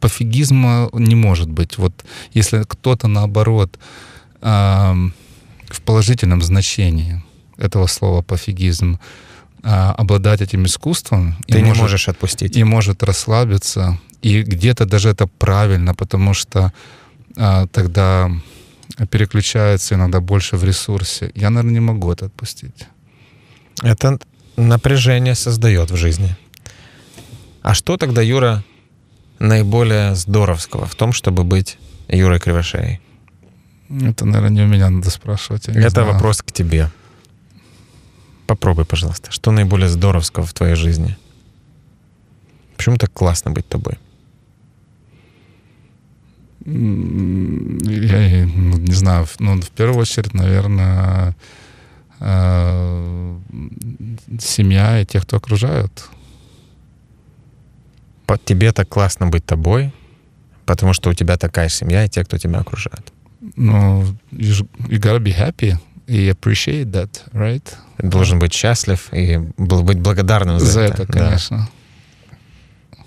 пофигизма не может быть. Вот если кто-то, наоборот, эм, в положительном значении этого слова пофигизм, обладать этим искусством. Ты и не может, можешь отпустить. И может расслабиться. И где-то даже это правильно, потому что а, тогда переключается иногда больше в ресурсе. Я, наверное, не могу это отпустить. Это напряжение создает в жизни. А что тогда, Юра, наиболее здоровского в том, чтобы быть Юрой Кривошеей? Это, наверное, не у меня надо спрашивать. Это знаю. Вопрос к тебе. Попробуй, пожалуйста, что наиболее здоровского в твоей жизни? Почему так классно быть тобой? Я ну, не знаю. Ну, в первую очередь, наверное, э, семья и те, кто окружают. По- тебе так классно быть тобой, потому что у тебя такая семья и те, кто тебя окружает. Ну, you gotta be happy. И appreciate that, right? Должен быть счастлив и быть благодарным за, за это. это, конечно.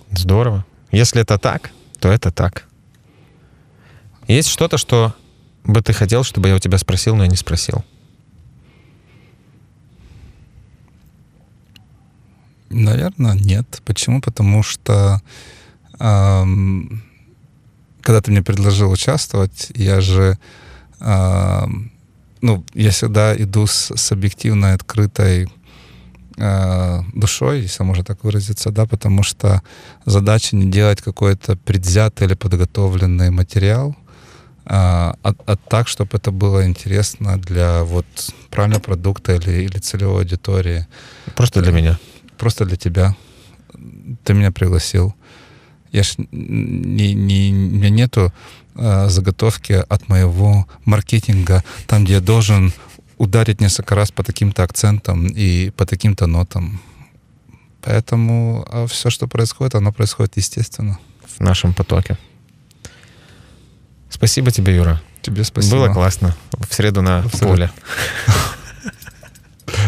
Да. Здорово. Если это так, то это так. Есть что-то, что бы ты хотел, чтобы я у тебя спросил, но я не спросил? Наверное, нет. Почему? Потому что эм, когда ты мне предложил участвовать, я же... Эм, Ну, я всегда иду с, с объективной, открытой э, душой, если можно так выразиться, да, потому что задача не делать какой-то предвзятый или подготовленный материал, э, а, а так, чтобы это было интересно для вот правильного продукта или, или целевой аудитории. Просто для э, меня? Просто для тебя. Ты меня пригласил. Я ж не, не, у меня нету э, заготовки от моего маркетинга, там, где я должен ударить несколько раз по таким-то акцентам и по таким-то нотам. Поэтому а все, что происходит, оно происходит естественно. В нашем потоке. Спасибо тебе, Юра. Тебе спасибо. Было классно. В среду на поле.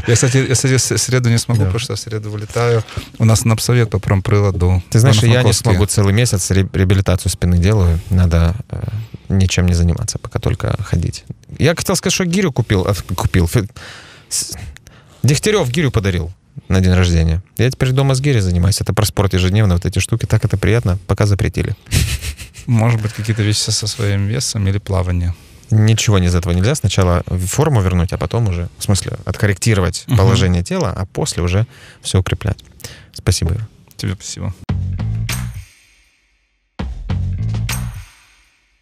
Я, кстати, я, кстати, в среду не смогу, да. Потому что в среду вылетаю. У нас на обсовет по Промпрыладу. Ты знаешь, я не смогу целый месяц, реабилитацию спины делаю. Надо э, ничем не заниматься, пока только ходить. Я хотел сказать, что гирю купил. А, купил. Фи... С... Дегтярев гирю подарил на день рождения. Я теперь дома с гири занимаюсь. Это про спорт ежедневно, вот эти штуки. Так это приятно, пока запретили. Может быть, какие-то вещи со своим весом или плавание. Ничего из этого нельзя. Сначала форму вернуть, а потом уже, в смысле, откорректировать положение тела, а после уже все укреплять. Спасибо, Юра. Тебе спасибо.